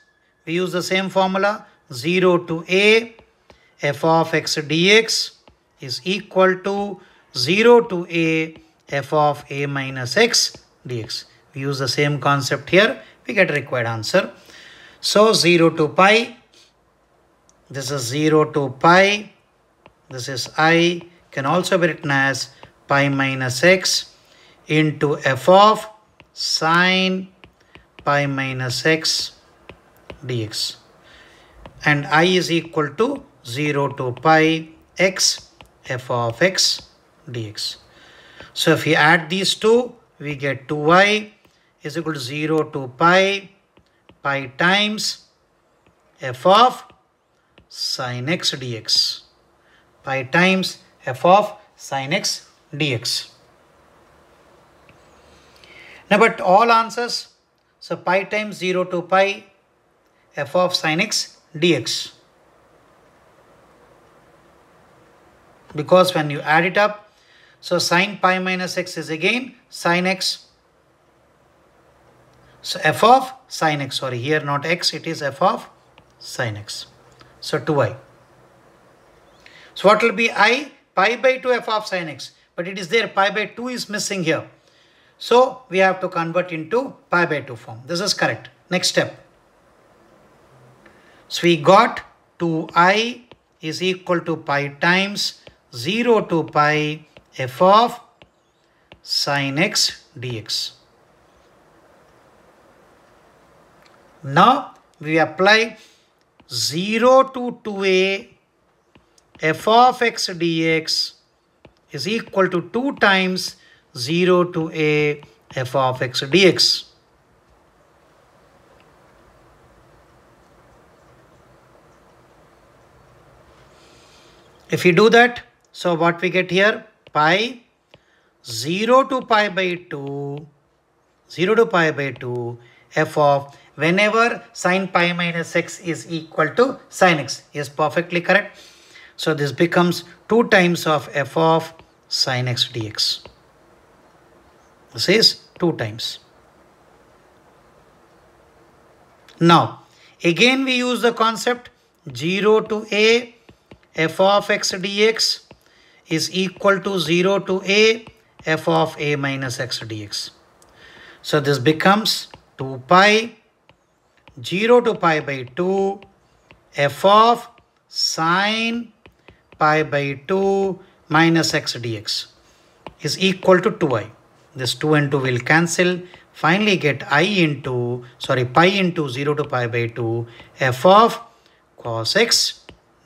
We use the same formula. zero to a f of x dx is equal to zero to a f of a minus x dx. We use the same concept here. We get required answer. So zero to pi. This is zero to pi. This is I. Can also be written as pi minus x into f of sine pi minus x dx. And I is equal to zero to pi x f of x dx. So if we add these two, we get two y is equal to zero to pi, pi times f of sin x dx. Pi times f of sin x dx. Now, but all answers, so pi times zero to pi f of sin x dx. Because when you add it up, so sine pi minus x is again sine x. So f of sine x, sorry, here not x, it is f of sine x. So two i. So what will be I? Pi by two f of sine x. But it is there, pi by two is missing here. So we have to convert into pi by two form. This is correct. Next step. So we got two i is equal to pi times zero to pi f of sin x dx. Now we apply zero to two a f of x dx is equal to two times zero to a f of x dx. If we do that, so what we get here? Pi zero to pi by two, zero to pi by two f of, whenever sine pi minus x is equal to sine x is perfectly correct. So this becomes two times of f of sine x dx. This is two times. Now again we use the concept zero to a f of x dx is equal to zero to a f of a minus x dx. So this becomes two pi zero to pi by two f of sine pi by two minus x dx is equal to two i. This two and two will cancel. Finally get I into, sorry, pi into zero to pi by two f of cos x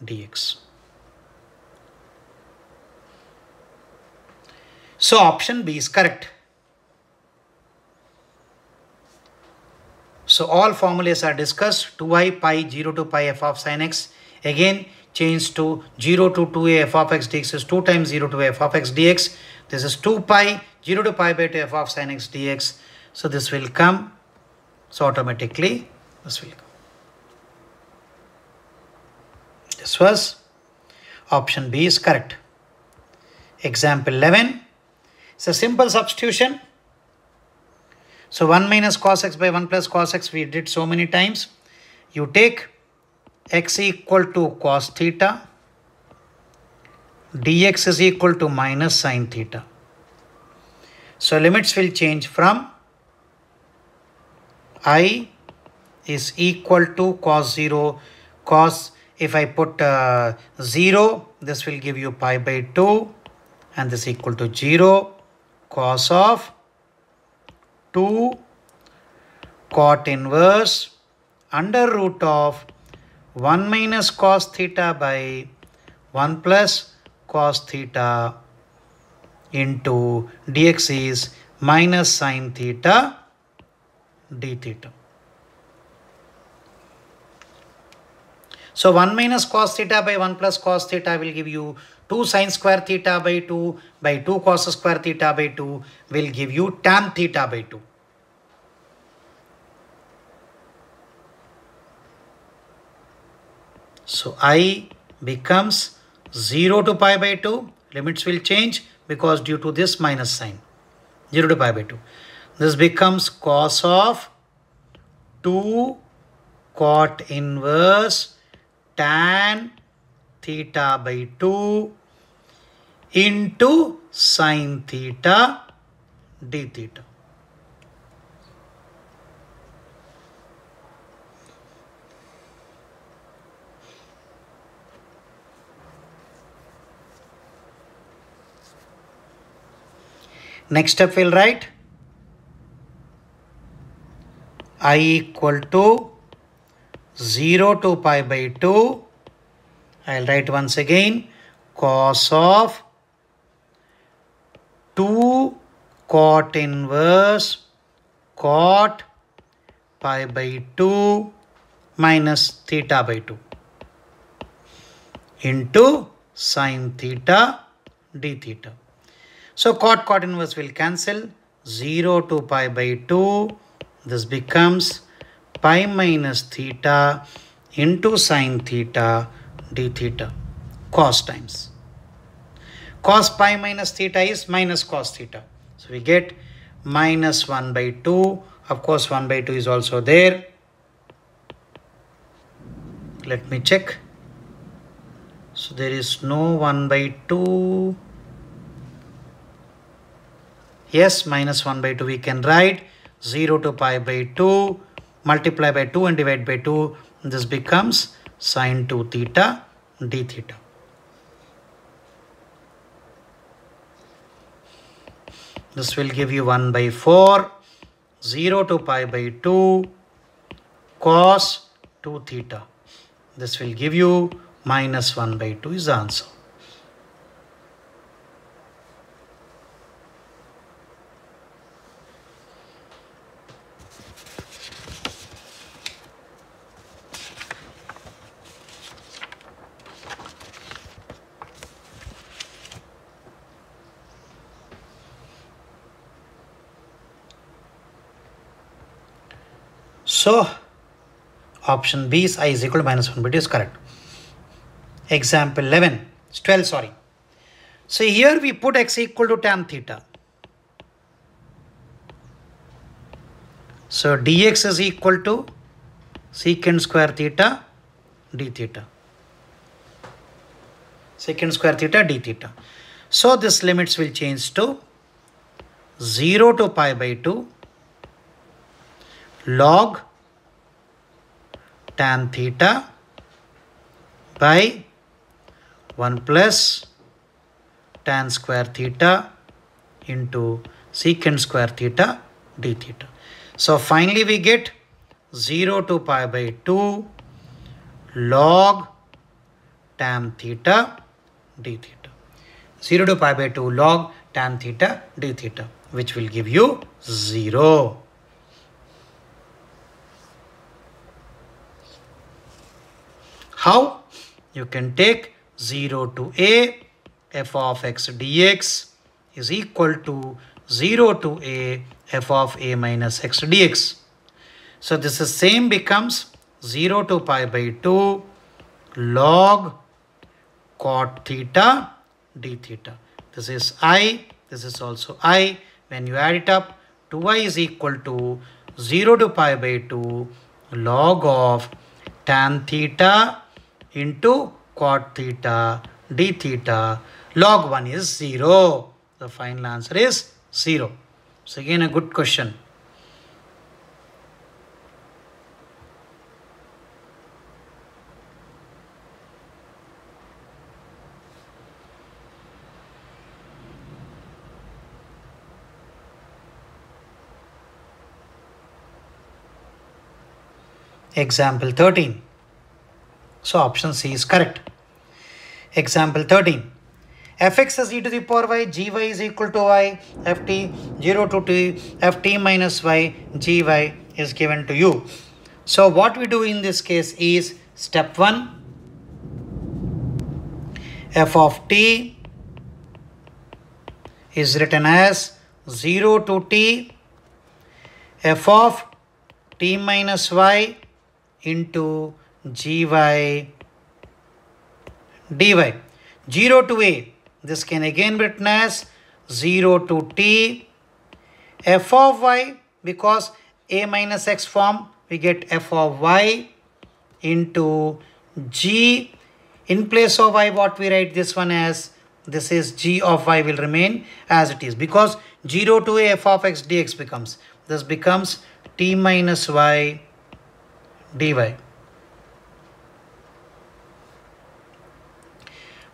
dx. So option B is correct. So all formulas are discussed. two i pi zero to pi f of sin x. Again change to zero to two a f of x dx is two times zero to a f of x dx. This is two pi zero to pi by two f of sin x dx. So this will come. So automatically this will come. This was option B is correct. Example eleven. It's a simple substitution. So one minus cos x by one plus cos x, we did so many times. You take x equal to cos theta, dx is equal to minus sin theta. So limits will change from I is equal to cos zero, cos, if I put uh, zero, this will give you pi by two and this equal to zero. Cos of two cot inverse under root of one minus cos theta by one plus cos theta into dx is minus sin theta d theta. So one minus cos theta by one plus cos theta will give you two sine square theta by two by two cos square theta by two will give you tan theta by two. So I becomes zero to pi by two. Limits will change because due to this minus sign. zero to pi by two. This becomes cos of two cot inverse tan theta by two into sine theta d theta. Next step we'll write I equal to zero to pi by two I will write once again, cos of two cot inverse cot pi by two minus theta by two into sin theta d theta. So cot cot inverse will cancel, zero to pi by two, this becomes pi minus theta into sin theta d theta, cos times. Cos pi minus theta is minus cos theta. So we get minus one by two. Of course, one by two is also there. Let me check. So there is no one by two. Yes, minus one by two we can write. zero to pi by two. Multiply by two and divide by two. This becomes sine two theta d theta. This will give you one by four. zero to pi by two cos two theta. This will give you minus one by two is the answer. So option B is I is equal to minus one by two is correct. Example eleven, twelve, sorry. So here we put x equal to tan theta. So dx is equal to secant square theta d theta. Secant square theta d theta. So this limits will change to zero to pi by two log tan theta by one plus tan square theta into secant square theta d theta. So finally we get zero to pi by two log tan theta d theta. zero to pi by two log tan theta d theta, which will give you zero. How? You can take zero to a, f of x dx is equal to zero to a, f of a minus x dx. So this is same becomes zero to pi by two log cot theta d theta. This is I, this is also I. When you add it up, two i is equal to zero to pi by two log of tan theta into cot theta d theta. Log one is zero. The final answer is zero. So again a good question. Example thirteen. So option C is correct. Example thirteen. Fx is e to the power y, gy is equal to y, ft zero to t, ft minus y, gy is given to you. So what we do in this case is step one, f of t is written as zero to t f of t minus y into gy dy. zero to a, this can again be written as zero to t f of y, because a minus x form we get f of y into g. In place of y what we write this one as, this is g of y will remain as it is, because zero to a f of x dx becomes, this becomes t minus y dy.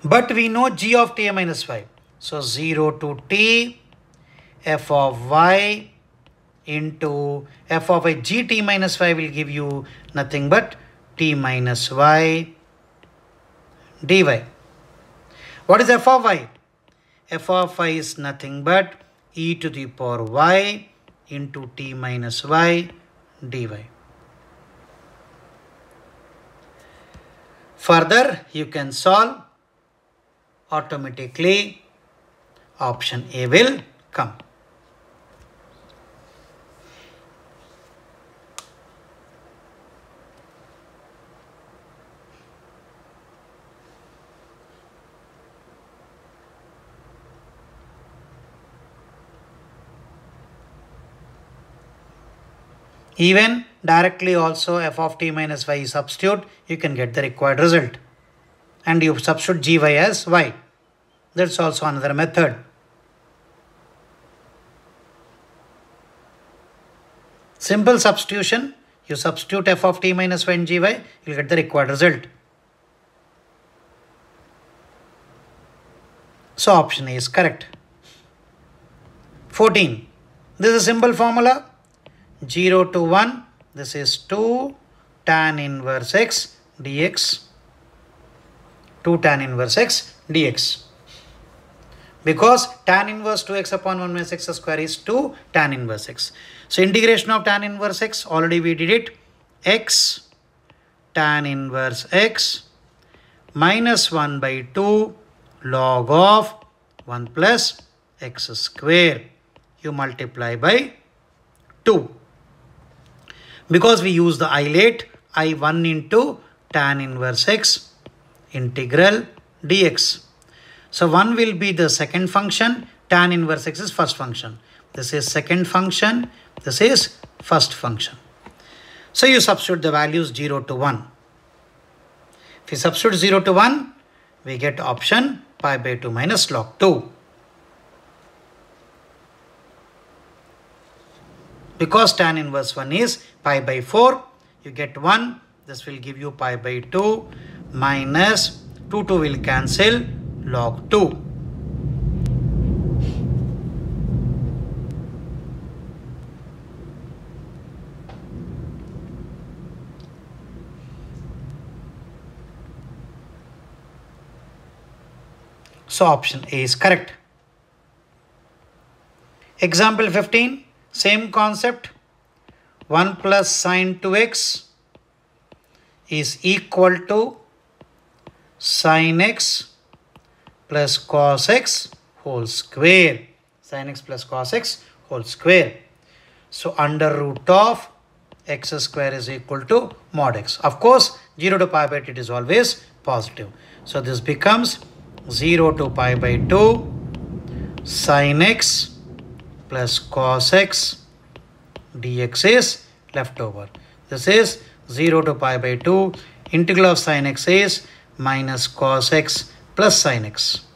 But we know g of t minus y. So zero to t f of y into f of y, g t minus y will give you nothing but t minus y dy. What is f of y? F of y is nothing but e to the power y into t minus y dy. Further, you can solve. Automatically, option A will come. Even directly also f of t minus y substitute, you can get the required result. And you substitute gy as y. That's also another method. Simple substitution, you substitute f of t minus y and gy, you'll get the required result. So option A is correct. fourteen. This is a simple formula. zero to one, this is two tan inverse x dx. two tan inverse x dx. Because tan inverse two x upon one minus x square is two tan inverse x. So integration of tan inverse x, already we did it. X tan inverse x minus one by two log of one plus x square. You multiply by two. Because we use the I late, I one into tan inverse x integral dx. So one will be the second function, tan inverse x is first function. This is second function, this is first function. So you substitute the values zero to one. If you substitute zero to one, we get option pi by two minus log two. Because tan inverse one is pi by four, you get one. This will give you pi by two minus two, two will cancel log two. So option A is correct. Example fifteen. Same concept, one plus sine two x is equal to sine x plus cos x whole square. Sine x plus cos x whole square. So under root of x square is equal to mod x. Of course, zero to pi by two is always positive. So this becomes zero to pi by two sine x plus cos x dx is left over. This is zero to pi by two. Integral of sin x is minus cos x plus sin x.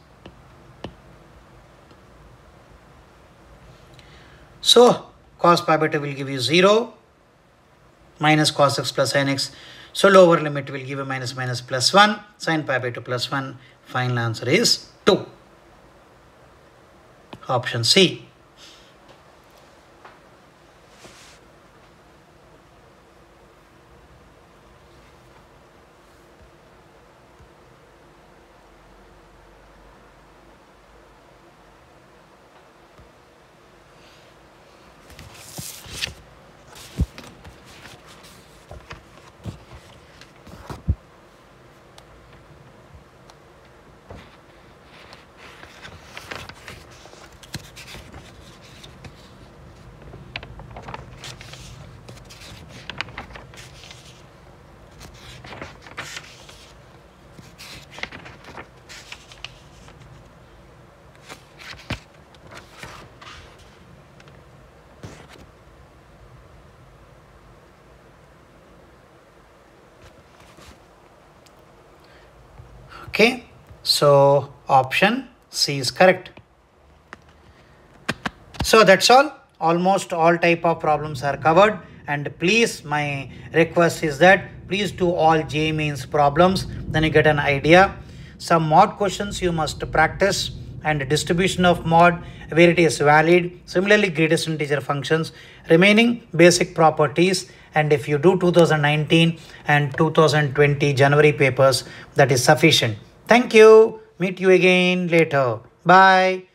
So cos pi by two will give you zero minus cos x plus sin x. So lower limit will give you minus minus plus one. Sin pi by two plus one. Final answer is two. Option C. Okay, so option C is correct. So that's all. Almost all type of problems are covered. And please, my request is that please do all J E E Mains problems. Then you get an idea. Some mod questions you must practice. And distribution of mod where it is valid. Similarly, greatest integer functions. Remaining basic properties. And if you do two thousand nineteen and two thousand twenty January papers, that is sufficient. Thank you. Meet you again later. Bye.